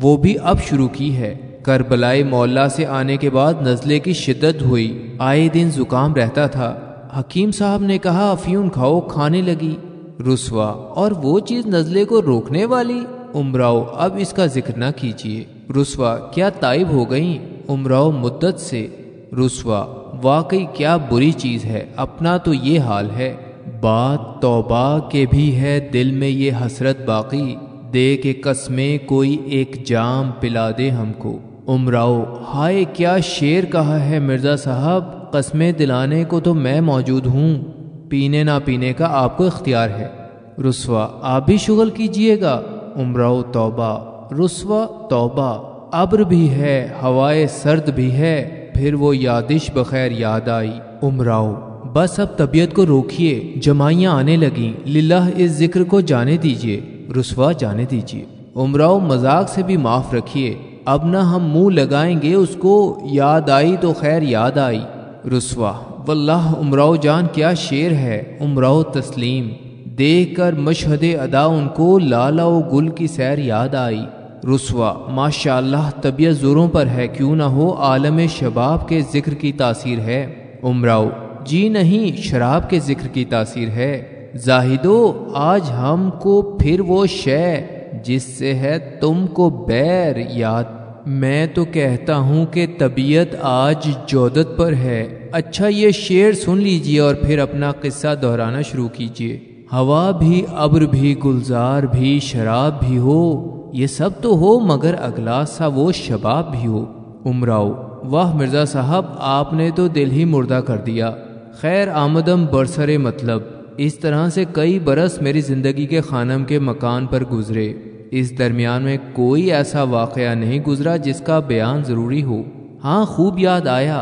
वो भी अब शुरू की है। करबलाई मौला से आने के बाद नज़ले की शिद्दत हुई, आए दिन जुकाम रहता था। हकीम साहब ने कहा अफ्यून खाओ, खाने लगी। रुस्वा, और वो चीज़ नज़ले को रोकने वाली? उमराओ, अब इसका जिक्र ना कीजिए। रुस्वा, क्या ताइब हो गई? उमराओ, मुद्दत से। रुस्वा, वाकई क्या बुरी चीज़ है, अपना तो ये हाल है। बात तौबा के भी है, दिल में ये हसरत बाकी, दे के कसमें कोई एक जाम पिला दे हमको। उमराओ, हाय क्या शेर कहा है मिर्ज़ा साहब, कसमें दिलाने को तो मैं मौजूद हूँ, पीने ना पीने का आपको इख्तियार है। रुस्वा, आप भी शुगल कीजिएगा। उमराओ, तौबा। रुस्वा, तौबा, अब्र भी है, हवाए सर्द भी है, फिर वो यादिश बखैर याद आई। उमराओ, बस अब तबीयत को रोकिए, जमाइयाँ आने लगीं, लिल्लाह इस जिक्र को जाने दीजिए। रुस्वा, जाने दीजिए। उमराओ, मजाक से भी माफ़ रखिए, अब ना हम मुँह लगाएंगे उसको, याद आई तो खैर याद आई। रुस्वा, वल्लाह उमराओ जान क्या शेर है। उमराओ, तस्लीम। देख कर मशहदे अदा उनको लाला व गुल की सैर याद आई। रुस्वा, माशाल्लाह तबीयत ज़ोरों पर है, क्यों ना हो आलम शबाब के जिक्र की तासीर है। उमराओ, जी नहीं, शराब के जिक्र की तासीर है। जाहिदो, आज हमको फिर वो शे जिससे है तुमको बैर याद। मैं तो कहता हूँ कि तबीयत आज जोदत पर है। अच्छा ये शेर सुन लीजिए और फिर अपना किस्सा दोहराना शुरू कीजिए। हवा भी, अब्र भी, गुलजार भी, शराब भी हो, ये सब तो हो मगर अगला सा वो शबाब भी हो। उमराओ, वाह मिर्ज़ा साहब आपने तो दिल ही मुर्दा कर दिया। खैर आमदम बरसरे मतलब, इस तरह से कई बरस मेरी ज़िंदगी के खानम के मकान पर गुजरे। इस दरमियान में कोई ऐसा वाक़या नहीं गुजरा जिसका बयान ज़रूरी हो। हाँ, खूब याद आया,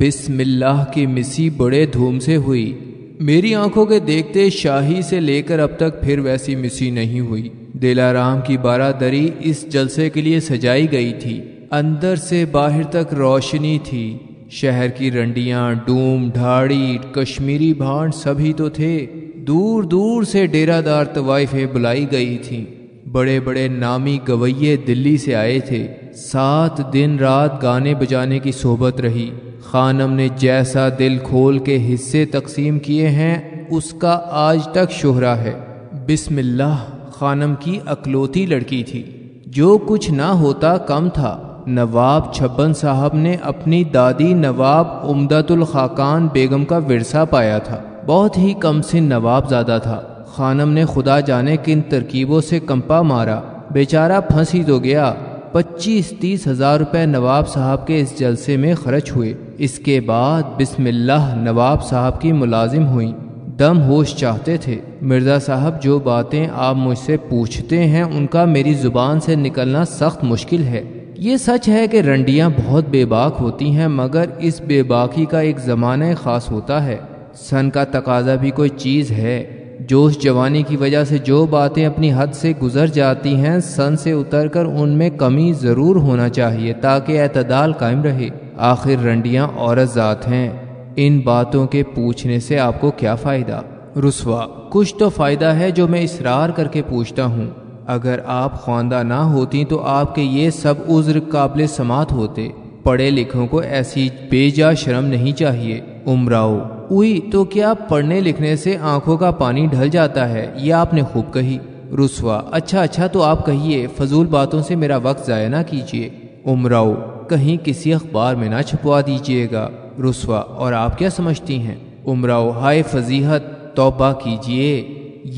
बिस्मिल्लाह की मिसी बड़े धूम से हुई। मेरी आंखों के देखते शाही से लेकर अब तक फिर वैसी मिसी नहीं हुई। देलाराम की बारादरी इस जलसे के लिए सजाई गई थी। अंदर से बाहर तक रोशनी थी। शहर की रंडियाँ, डूम, ढाड़ी, कश्मीरी भांड सभी तो थे। दूर दूर से डेरादार तवाइफें बुलाई गई थीं। बड़े बड़े नामी गवैये दिल्ली से आए थे। सात दिन रात गाने बजाने की सोहबत रही। खानम ने जैसा दिल खोल के हिस्से तकसीम किए हैं उसका आज तक शोहरा है। बिस्मिल्लाह खानम की अकलौती लड़की थी। जो कुछ ना होता कम था। नवाब छब्बन साहब ने अपनी दादी नवाब उमदतुल खाकान बेगम का विरसा पाया था। बहुत ही कम सिन नवाबजादा था। खानम ने खुदा जाने किन तरकीबों से कंपा मारा। बेचारा फंस ही तो गया। पच्चीस तीस हज़ार रुपये नवाब साहब के इस जलसे में खर्च हुए। इसके बाद बिस्मिल्लाह नवाब साहब की मुलाजिम हुई। दम होश चाहते थे। मिर्जा साहब, जो बातें आप मुझसे पूछते हैं उनका मेरी ज़ुबान से निकलना सख्त मुश्किल है। ये सच है कि रंडियाँ बहुत बेबाक होती हैं, मगर इस बेबाकी का एक ज़माना ख़ास होता है। सन का तकाजा भी कोई चीज़ है। जोश जवानी की वजह से जो बातें अपनी हद से गुजर जाती हैं, सन से उतरकर उनमें कमी ज़रूर होना चाहिए ताकि एतदाल कायम रहे। आखिर रंडियाँ औरत ज़ात हैं। इन बातों के पूछने से आपको क्या फ़ायदा रुस्वा? कुछ तो फ़ायदा है जो मैं इसरार करके पूछता हूँ। अगर आप ख्वानदा ना होती तो आपके ये सब उज़्र काबिल समात होते। पढ़े लिखों को ऐसी बेजा शर्म नहीं चाहिए। उमराओ उई, तो क्या पढ़ने लिखने से आंखों का पानी ढल जाता है? यह आपने खूब कही। रुस्वा, अच्छा अच्छा तो आप कहिए, फजूल बातों से मेरा वक्त ज़ाया ना कीजिए। उमराओ, कहीं किसी अखबार में ना छपवा दीजिएगा। रुस्वा, और आप क्या समझती हैं? उमराओ, हाय फजीहत, तौबा कीजिए,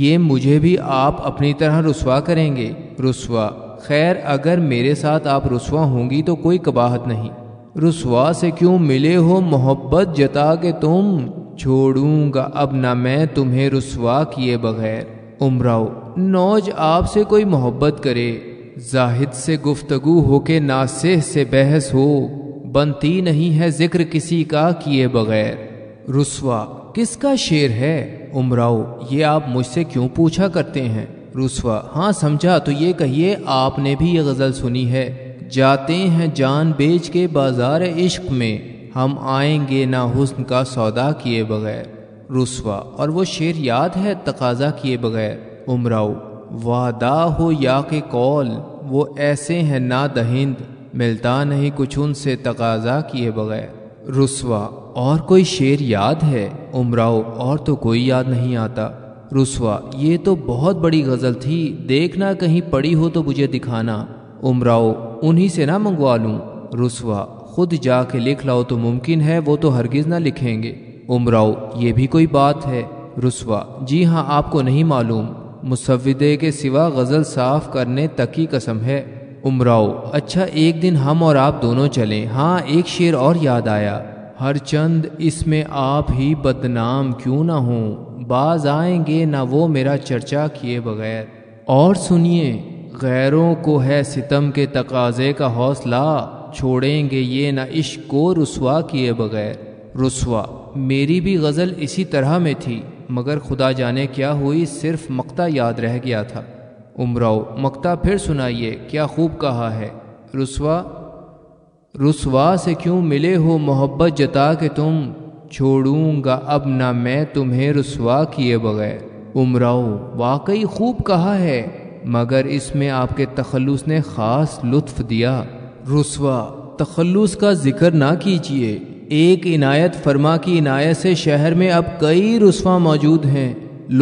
ये मुझे भी आप अपनी तरह रुस्वा करेंगे। रुस्वा, खैर अगर मेरे साथ आप रुस्वा होंगी तो कोई कबाहत नहीं। रुस्वा से क्यों मिले हो मोहब्बत जता के तुम? छोड़ूंगा अब ना मैं तुम्हें रुस्वा किए बगैर। उमराओ, नौज आपसे कोई मोहब्बत करे। जाहिद से गुफ्तगू हो के नासिह से बहस हो, बनती नहीं है जिक्र किसी का किए बगैर। रुस्वा किसका शेर है? उमराओ, ये आप मुझसे क्यों पूछा करते हैं? रुस्वा, हाँ समझा, तो ये कहिए आपने भी ये गज़ल सुनी है? जाते हैं जान बेच के बाजार इश्क में, हम आएंगे ना हुस्न का सौदा किए बगैर। रुस्वा, और वो शेर याद है तकाजा किए बगैर? उमराओ, वादा हो या के कौल, वो ऐसे हैं ना दहिंद, मिलता नहीं कुछ उनसे तकाजा किए बगैर। रुस्वा, और कोई शेर याद है? उमराओ, और तो कोई याद नहीं आता। रुस्वा, ये तो बहुत बड़ी गज़ल थी, देखना कहीं पड़ी हो तो मुझे दिखाना। उमराओ, उन्हीं से ना मंगवा लूँ? रुस्वा, खुद जा के लिख लाओ तो मुमकिन है, वो तो हरगिज़ ना लिखेंगे। उमराओ, ये भी कोई बात है? रुस्वा, जी हाँ, आपको नहीं मालूम, मुसव्विदे के सिवा गज़ल साफ़ करने तक की कसम है। उमराओ, अच्छा एक दिन हम और आप दोनों चलें। हाँ, एक शेर और याद आया, हर चंद इसमें आप ही बदनाम क्यों ना हो, बाज आएंगे ना वो मेरा चर्चा किए बगैर। और सुनिए, गैरों को है सितम के तकाजे का हौसला, छोड़ेंगे ये ना इश्क को रुस्वा किए बगैर। रुस्वा, मेरी भी गज़ल इसी तरह में थी, मगर खुदा जाने क्या हुई, सिर्फ मक्ता याद रह गया था। उमराओ, मक्ता फिर सुनाइए, क्या खूब कहा है? रुस्वा, रुस्वा से क्यों मिले हो मोहब्बत जता के तुम, छोड़ूंगा अब ना मैं तुम्हें रुस्वा किए बगैर। उमराओ, वाकई खूब कहा है, मगर इसमें आपके तखल्लुस ने ख़ास लुत्फ़ दिया। रुस्वा, तखल्लुस का जिक्र ना कीजिए, एक इनायत फरमा की इनायत से शहर में अब कई रुस्वा मौजूद हैं।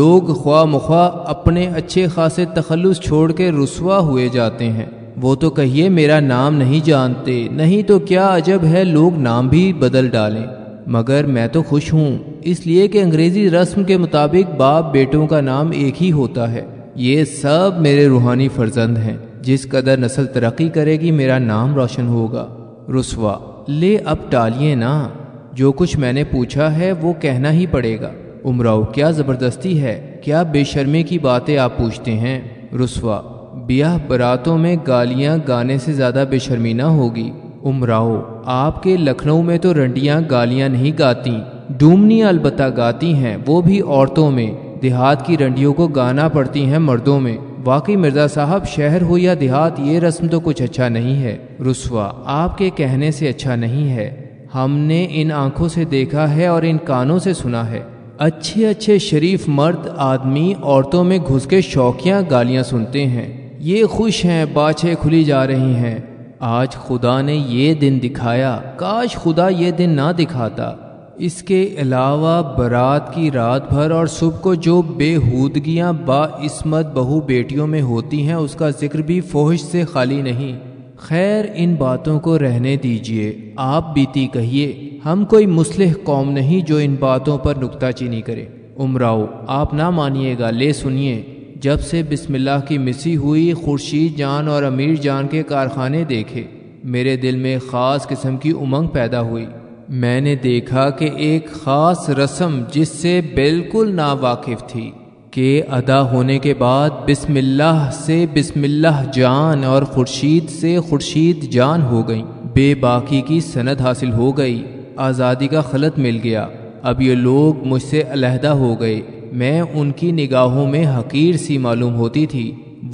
लोग ख्वा मुख्वा अपने अच्छे खासे तखल्लुस छोड़ के रुस्वा हुए जाते हैं। वो तो कहिए मेरा नाम नहीं जानते, नहीं तो क्या अजब है लोग नाम भी बदल डालें। मगर मैं तो खुश हूँ इसलिए कि अंग्रेज़ी रस्म के मुताबिक बाप बेटों का नाम एक ही होता है। ये सब मेरे रूहानी फर्जंद हैं, जिस कदर नस्ल तरक्की करेगी मेरा नाम रोशन होगा। रुस्वा, ले अब टालिए ना, जो कुछ मैंने पूछा है वो कहना ही पड़ेगा। उमराओ, क्या ज़बरदस्ती है, क्या बेशर्मी की बातें आप पूछते हैं। रुस्वा, ब्याह बरातों में गालियाँ गाने से ज़्यादा बेशर्मी ना होगी। उमराओ, आपके लखनऊ में तो रंडियाँ गालियाँ नहीं गाती, डूमनियाँ अलबत्ता गाती हैं, वो भी औरतों में। देहात की रंडियों को गाना पड़ती हैं मर्दों में। वाकई मिर्ज़ा साहब, शहर हो या देहात, ये रस्म तो कुछ अच्छा नहीं है। रुस्वा, आपके कहने से अच्छा नहीं है, हमने इन आँखों से देखा है और इन कानों से सुना है। अच्छे अच्छे शरीफ मर्द आदमी औरतों में घुस के शौकिया गालियाँ सुनते हैं। ये खुश हैं, बाछे खुली जा रही हैं। आज खुदा ने ये दिन दिखाया, काश खुदा ये दिन ना दिखाता। इसके अलावा बारात की रात भर और सुबह को जो बेहूदगियाँ बाइस्मत बहू बेटियों में होती हैं, उसका जिक्र भी फोहिश से खाली नहीं। खैर, इन बातों को रहने दीजिए, आप बीती कहिए। हम कोई मुस्लिह कौम नहीं जो इन बातों पर नुक्ताचीनी करे। उमराओ, आप ना मानिएगा, ले सुनिए। जब से बिस्मिल्लाह की मिसी हुई, खुर्शीद जान और अमीर जान के कारखाने देखे, मेरे दिल में ख़ास किस्म की उमंग पैदा हुई। मैंने देखा कि एक ख़ास रस्म, जिससे बिल्कुल ना वाकिफ़ थी, के अदा होने के बाद बिस्मिल्लाह से बिस्मिल्लाह जान और खुर्शीद से खुर्शीद जान हो गई। बेबाकी की सनद हासिल हो गई, आज़ादी का खलत मिल गया। अब ये लोग मुझसे अलहदा हो गए, मैं उनकी निगाहों में हकीर सी मालूम होती थी।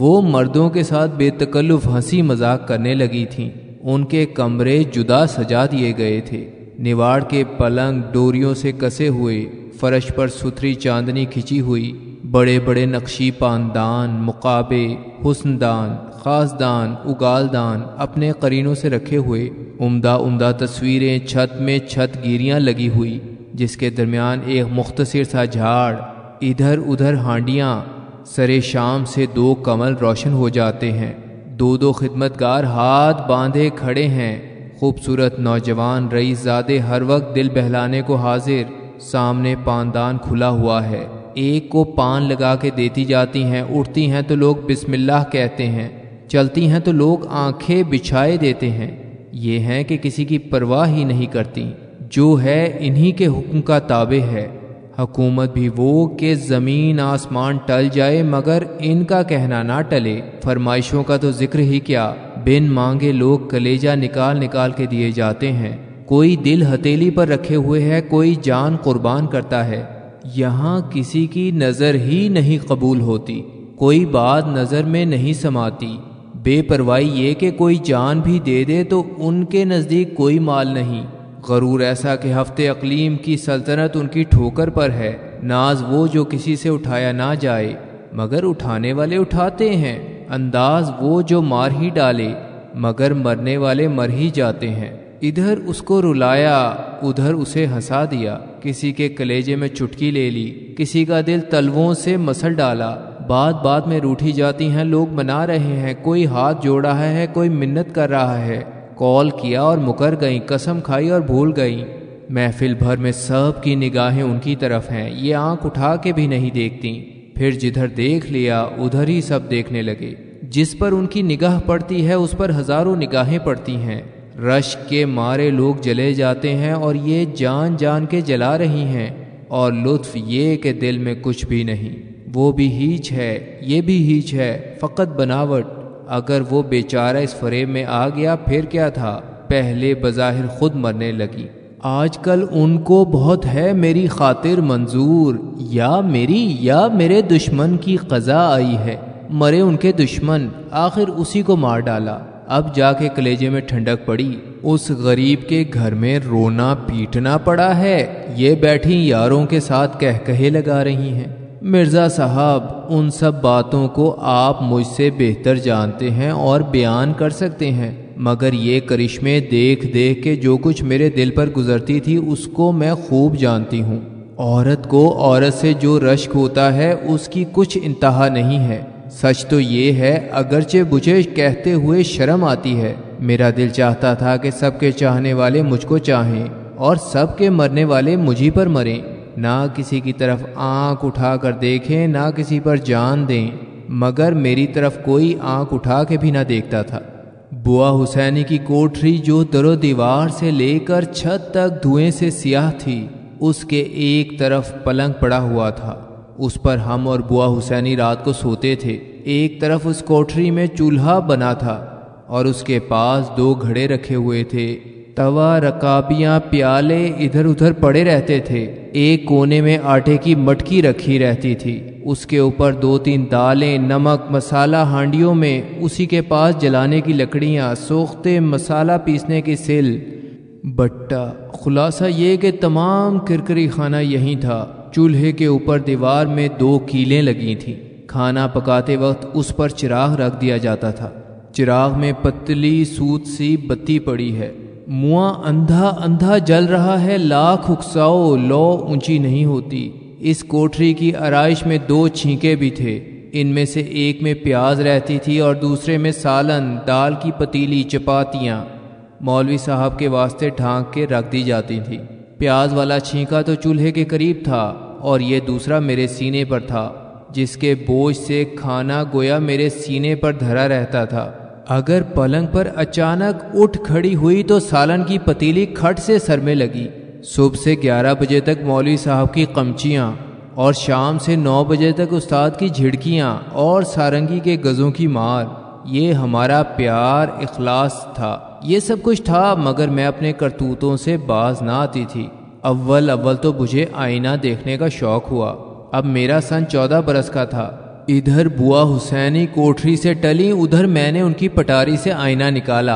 वो मर्दों के साथ बेतकल्लुफ़ हंसी मजाक करने लगी थीं। उनके कमरे जुदा सजा दिए गए थे, निवाड़ के पलंग डोरियों से कसे हुए, फर्श पर सुथरी चांदनी खिंची हुई, बड़े बड़े नक्शी पानदान, मुकाबे, हुस्नदान, खासदान, उगालदान अपने करीनों से रखे हुए, उम्दा उम्दा तस्वीरें, छत में छत गिरियाँ लगी हुई, जिसके दरमियान एक मुख्तसर सा झाड़, इधर उधर हांडियाँ, सरे शाम से दो कमल रोशन हो जाते हैं। दो दो खिदमतगार हाथ बांधे खड़े हैं, खूबसूरत नौजवान रईसजादे हर वक्त दिल बहलाने को हाजिर। सामने पानदान खुला हुआ है, एक को पान लगा के देती जाती हैं। उठती हैं तो लोग बिस्मिल्लाह कहते हैं, चलती हैं तो लोग आंखें बिछाए देते हैं। ये हैं कि किसी की परवाह ही नहीं करती, जो है इन्हीं के हुक्म का ताबे है। हकूमत भी वो कि ज़मीन आसमान टल जाए मगर इनका कहना ना टले। फरमाइशों का तो जिक्र ही क्या, बिन मांगे लोग कलेजा निकाल निकाल के दिए जाते हैं। कोई दिल हथेली पर रखे हुए है, कोई जान कुर्बान करता है। यहाँ किसी की नज़र ही नहीं कबूल होती, कोई बात नज़र में नहीं समाती। बेपरवाही ये कि कोई जान भी दे दे तो उनके नज़दीक कोई माल नहीं। गरूर ऐसा कि हफ्ते अकलीम की सल्तनत उनकी ठोकर पर है। नाज वो जो किसी से उठाया ना जाए, मगर उठाने वाले उठाते हैं। अंदाज वो जो मार ही डाले, मगर मरने वाले मर ही जाते हैं। इधर उसको रुलाया, उधर उसे हंसा दिया, किसी के कलेजे में चुटकी ले ली, किसी का दिल तलवों से मसल डाला। बात बात में रूठी जाती हैं, लोग मना रहे हैं, कोई हाथ जोड़ रहा है, कोई मिन्नत कर रहा है। कॉल किया और मुकर गईं, कसम खाई और भूल गईं। महफिल भर में सब की निगाहें उनकी तरफ हैं, ये आंख उठा के भी नहीं देखती। फिर जिधर देख लिया उधर ही सब देखने लगे। जिस पर उनकी निगाह पड़ती है उस पर हज़ारों निगाहें पड़ती हैं। रश्क के मारे लोग जले जाते हैं और ये जान जान के जला रही हैं। और लुत्फ ये कि दिल में कुछ भी नहीं। वो भी हीच है, ये भी हीच है, फ़कत बनावट। अगर वो बेचारा इस फरेब में आ गया फिर क्या था, पहले बज़ाहिर खुद मरने लगी। आजकल उनको बहुत है मेरी खातिर मंजूर, या मेरी या मेरे दुश्मन की क़ज़ा आई है। मरे उनके दुश्मन, आखिर उसी को मार डाला। अब जाके कलेजे में ठंडक पड़ी। उस गरीब के घर में रोना पीटना पड़ा है, ये बैठी यारों के साथ कह कहे लगा रही हैं। मिर्ज़ा साहब, उन सब बातों को आप मुझसे बेहतर जानते हैं और बयान कर सकते हैं, मगर ये करिश्मे देख देख के जो कुछ मेरे दिल पर गुजरती थी उसको मैं खूब जानती हूँ। औरत को औरत से जो रश्क होता है उसकी कुछ इंतहा नहीं है। सच तो ये है, अगरचे बुझे कहते हुए शर्म आती है। मेरा दिल चाहता था कि सबके चाहने वाले मुझको चाहें और सबके मरने वाले मुझी पर मरें, ना किसी की तरफ आंख उठा कर देखें, ना किसी पर जान दें, मगर मेरी तरफ कोई आंख उठा के भी ना देखता था। बुआ हुसैनी की कोठरी, जो दरो दीवार से लेकर छत तक धुएं से सियाह थी, उसके एक तरफ पलंग पड़ा हुआ था। उस पर हम और बुआ हुसैनी रात को सोते थे। एक तरफ उस कोठरी में चूल्हा बना था और उसके पास दो घड़े रखे हुए थे। तवा, रकाबियाँ, प्याले इधर उधर पड़े रहते थे। एक कोने में आटे की मटकी रखी रहती थी, उसके ऊपर दो तीन दालें, नमक, मसाला हांडियों में, उसी के पास जलाने की लकड़ियाँ, सोखते, मसाला पीसने की सिल, बट्टा। खुलासा ये कि तमाम किरकरी खाना यहीं था। चूल्हे के ऊपर दीवार में दो कीलें लगी थीं। खाना पकाते वक्त उस पर चिराग रख दिया जाता था। चिराग में पतली सूत सी बत्ती पड़ी है, मुआ अंधा अंधा जल रहा है। लाख उकसाओ, लौ ऊंची नहीं होती। इस कोठरी की आराइश में दो छींके भी थे। इनमें से एक में प्याज रहती थी और दूसरे में सालन, दाल की पतीली, चपातियाँ मौलवी साहब के वास्ते ढांक के रख दी जाती थी। प्याज वाला छींका तो चूल्हे के करीब था और ये दूसरा मेरे सीने पर था, जिसके बोझ से खाना गोया मेरे सीने पर धरा रहता था। अगर पलंग पर अचानक उठ खड़ी हुई तो सालन की पतीली खट से सर में लगी। सुबह से ग्यारह बजे तक मौलवी साहब की कमचियाँ और शाम से नौ बजे तक उस्ताद की झिड़कियाँ और सारंगी के गज़ों की मार, ये हमारा प्यार, इखलास था। ये सब कुछ था, मगर मैं अपने करतूतों से बाज ना आती थी। अव्वल अव्वल तो मुझे आईना देखने का शौक़ हुआ। अब मेरा सन चौदह बरस का था। इधर बुआ हुसैनी कोठरी से टली, उधर मैंने उनकी पटारी से आईना निकाला,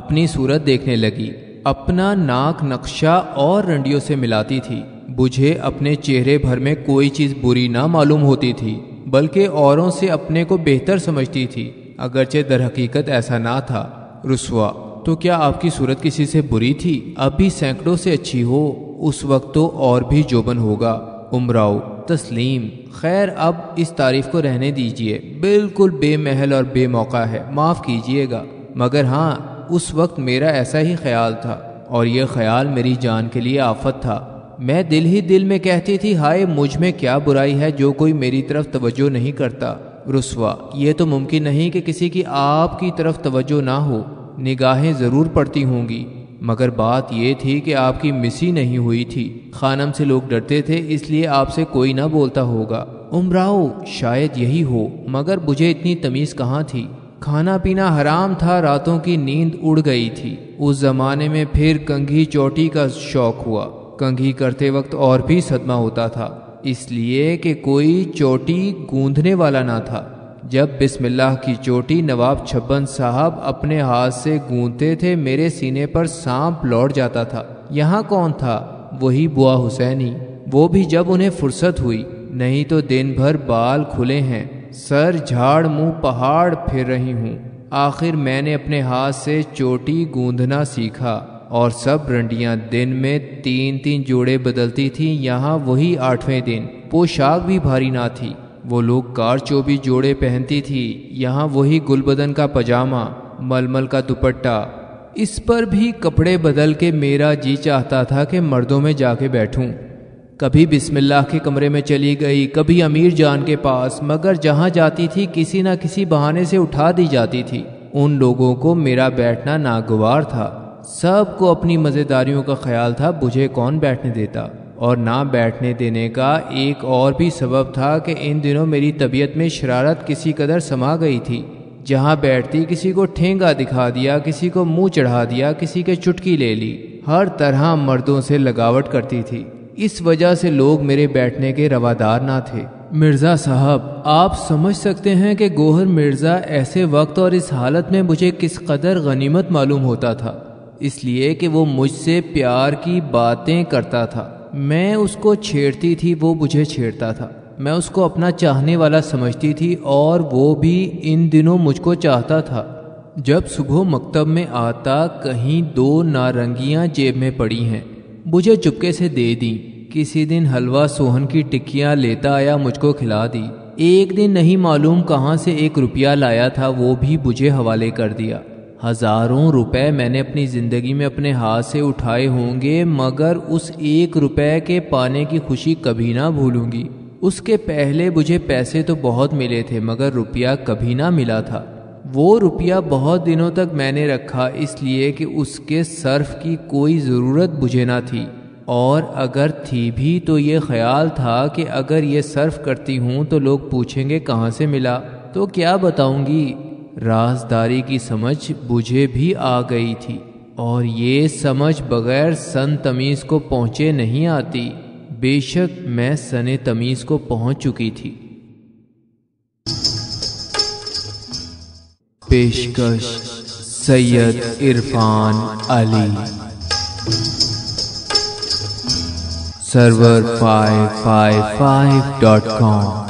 अपनी सूरत देखने लगी। अपना नाक नक्शा और रंडियों से मिलाती थी। मुझे अपने चेहरे भर में कोई चीज़ बुरी ना मालूम होती थी, बल्कि औरों से अपने को बेहतर समझती थी, अगरचे दर हकीकत ऐसा ना था। रुस्वा, तो क्या आपकी सूरत किसी से बुरी थी? अभी सैकड़ों से अच्छी हो, उस वक्त तो और भी जोबन होगा। उमराओ, तस्लीम। खैर, अब इस तारीफ को रहने दीजिए, बिल्कुल बेमहल और बेमौका है, माफ़ कीजिएगा। मगर हाँ, उस वक्त मेरा ऐसा ही ख्याल था और यह ख्याल मेरी जान के लिए आफत था। मैं दिल ही दिल में कहती थी, हाय, मुझ में क्या बुराई है जो कोई मेरी तरफ तवज्जो नहीं करता। रुस्वा, ये तो मुमकिन नहीं कि किसी की आपकी तरफ तवज्जो ना हो, निगाहें ज़रूर पड़ती होंगी। मगर बात यह थी कि आपकी मिसी नहीं हुई थी। खानम से लोग डरते थे, इसलिए आपसे कोई ना बोलता होगा। उमराओ, शायद यही हो, मगर मुझे इतनी तमीज़ कहाँ थी। खाना पीना हराम था, रातों की नींद उड़ गई थी। उस ज़माने में फिर कंघी चोटी का शौक़ हुआ। कंघी करते वक्त और भी सदमा होता था, इसलिए कि कोई चोटी गूँधने वाला ना था। जब बिस्मिल्लाह की चोटी नवाब छब्बन साहब अपने हाथ से गूंथते थे, मेरे सीने पर सांप लौट जाता था। यहाँ कौन था? वही बुआ हुसैनी। वो भी जब उन्हें फुर्सत हुई, नहीं तो दिन भर बाल खुले हैं, सर झाड़, मुंह पहाड़ फिर रही हूँ। आखिर मैंने अपने हाथ से चोटी गूंधना सीखा और सब रंडियाँ दिन में तीन तीन जोड़े बदलती थीं, यहाँ वही आठवें दिन। पोशाक भी भारी ना थी। वो लोग कार चोबी जोड़े पहनती थी, यहाँ वही गुलबदन का पजामा, मलमल का दुपट्टा। इस पर भी कपड़े बदल के मेरा जी चाहता था कि मर्दों में जाके बैठूं। कभी बिस्मिल्लाह के कमरे में चली गई, कभी अमीर जान के पास, मगर जहाँ जाती थी किसी न किसी बहाने से उठा दी जाती थी। उन लोगों को मेरा बैठना नागवार था। सबको अपनी मज़ेदारियों का ख्याल था, मुझे कौन बैठने देता। और ना बैठने देने का एक और भी सबब था कि इन दिनों मेरी तबीयत में शरारत किसी कदर समा गई थी। जहाँ बैठती किसी को ठेंगा दिखा दिया, किसी को मुंह चढ़ा दिया, किसी के चुटकी ले ली, हर तरह मर्दों से लगावट करती थी। इस वजह से लोग मेरे बैठने के रवादार ना थे। मिर्जा साहब, आप समझ सकते हैं कि गोहर मिर्जा ऐसे वक्त और इस हालत में मुझे किस कदर गनीमत मालूम होता था, इसलिए कि वो मुझसे प्यार की बातें करता था। मैं उसको छेड़ती थी, वो मुझे छेड़ता था। मैं उसको अपना चाहने वाला समझती थी और वो भी इन दिनों मुझको चाहता था। जब सुबह मकतब में आता, कहीं दो नारंगियां जेब में पड़ी हैं, मुझे चुपके से दे दी। किसी दिन हलवा सोहन की टिक्कियां लेता आया, मुझको खिला दी। एक दिन नहीं मालूम कहाँ से एक रुपया लाया था, वो भी मुझे हवाले कर दिया। हज़ारों रुपए मैंने अपनी ज़िंदगी में अपने हाथ से उठाए होंगे, मगर उस एक रुपए के पाने की खुशी कभी ना भूलूंगी। उसके पहले मुझे पैसे तो बहुत मिले थे, मगर रुपया कभी ना मिला था। वो रुपया बहुत दिनों तक मैंने रखा, इसलिए कि उसके सर्फ की कोई ज़रूरत मुझे ना थी और अगर थी भी तो ये ख्याल था कि अगर ये सर्फ करती हूँ तो लोग पूछेंगे कहाँ से मिला, तो क्या बताऊँगी। राजदारी की समझ बुझे भी आ गई थी और ये समझ बग़ैर सन तमीज़ को पहुँचे नहीं आती। बेशक मैं सने तमीज़ को पहुँच चुकी थी। पेशकश Syed Irfan Ali server five five five dot com.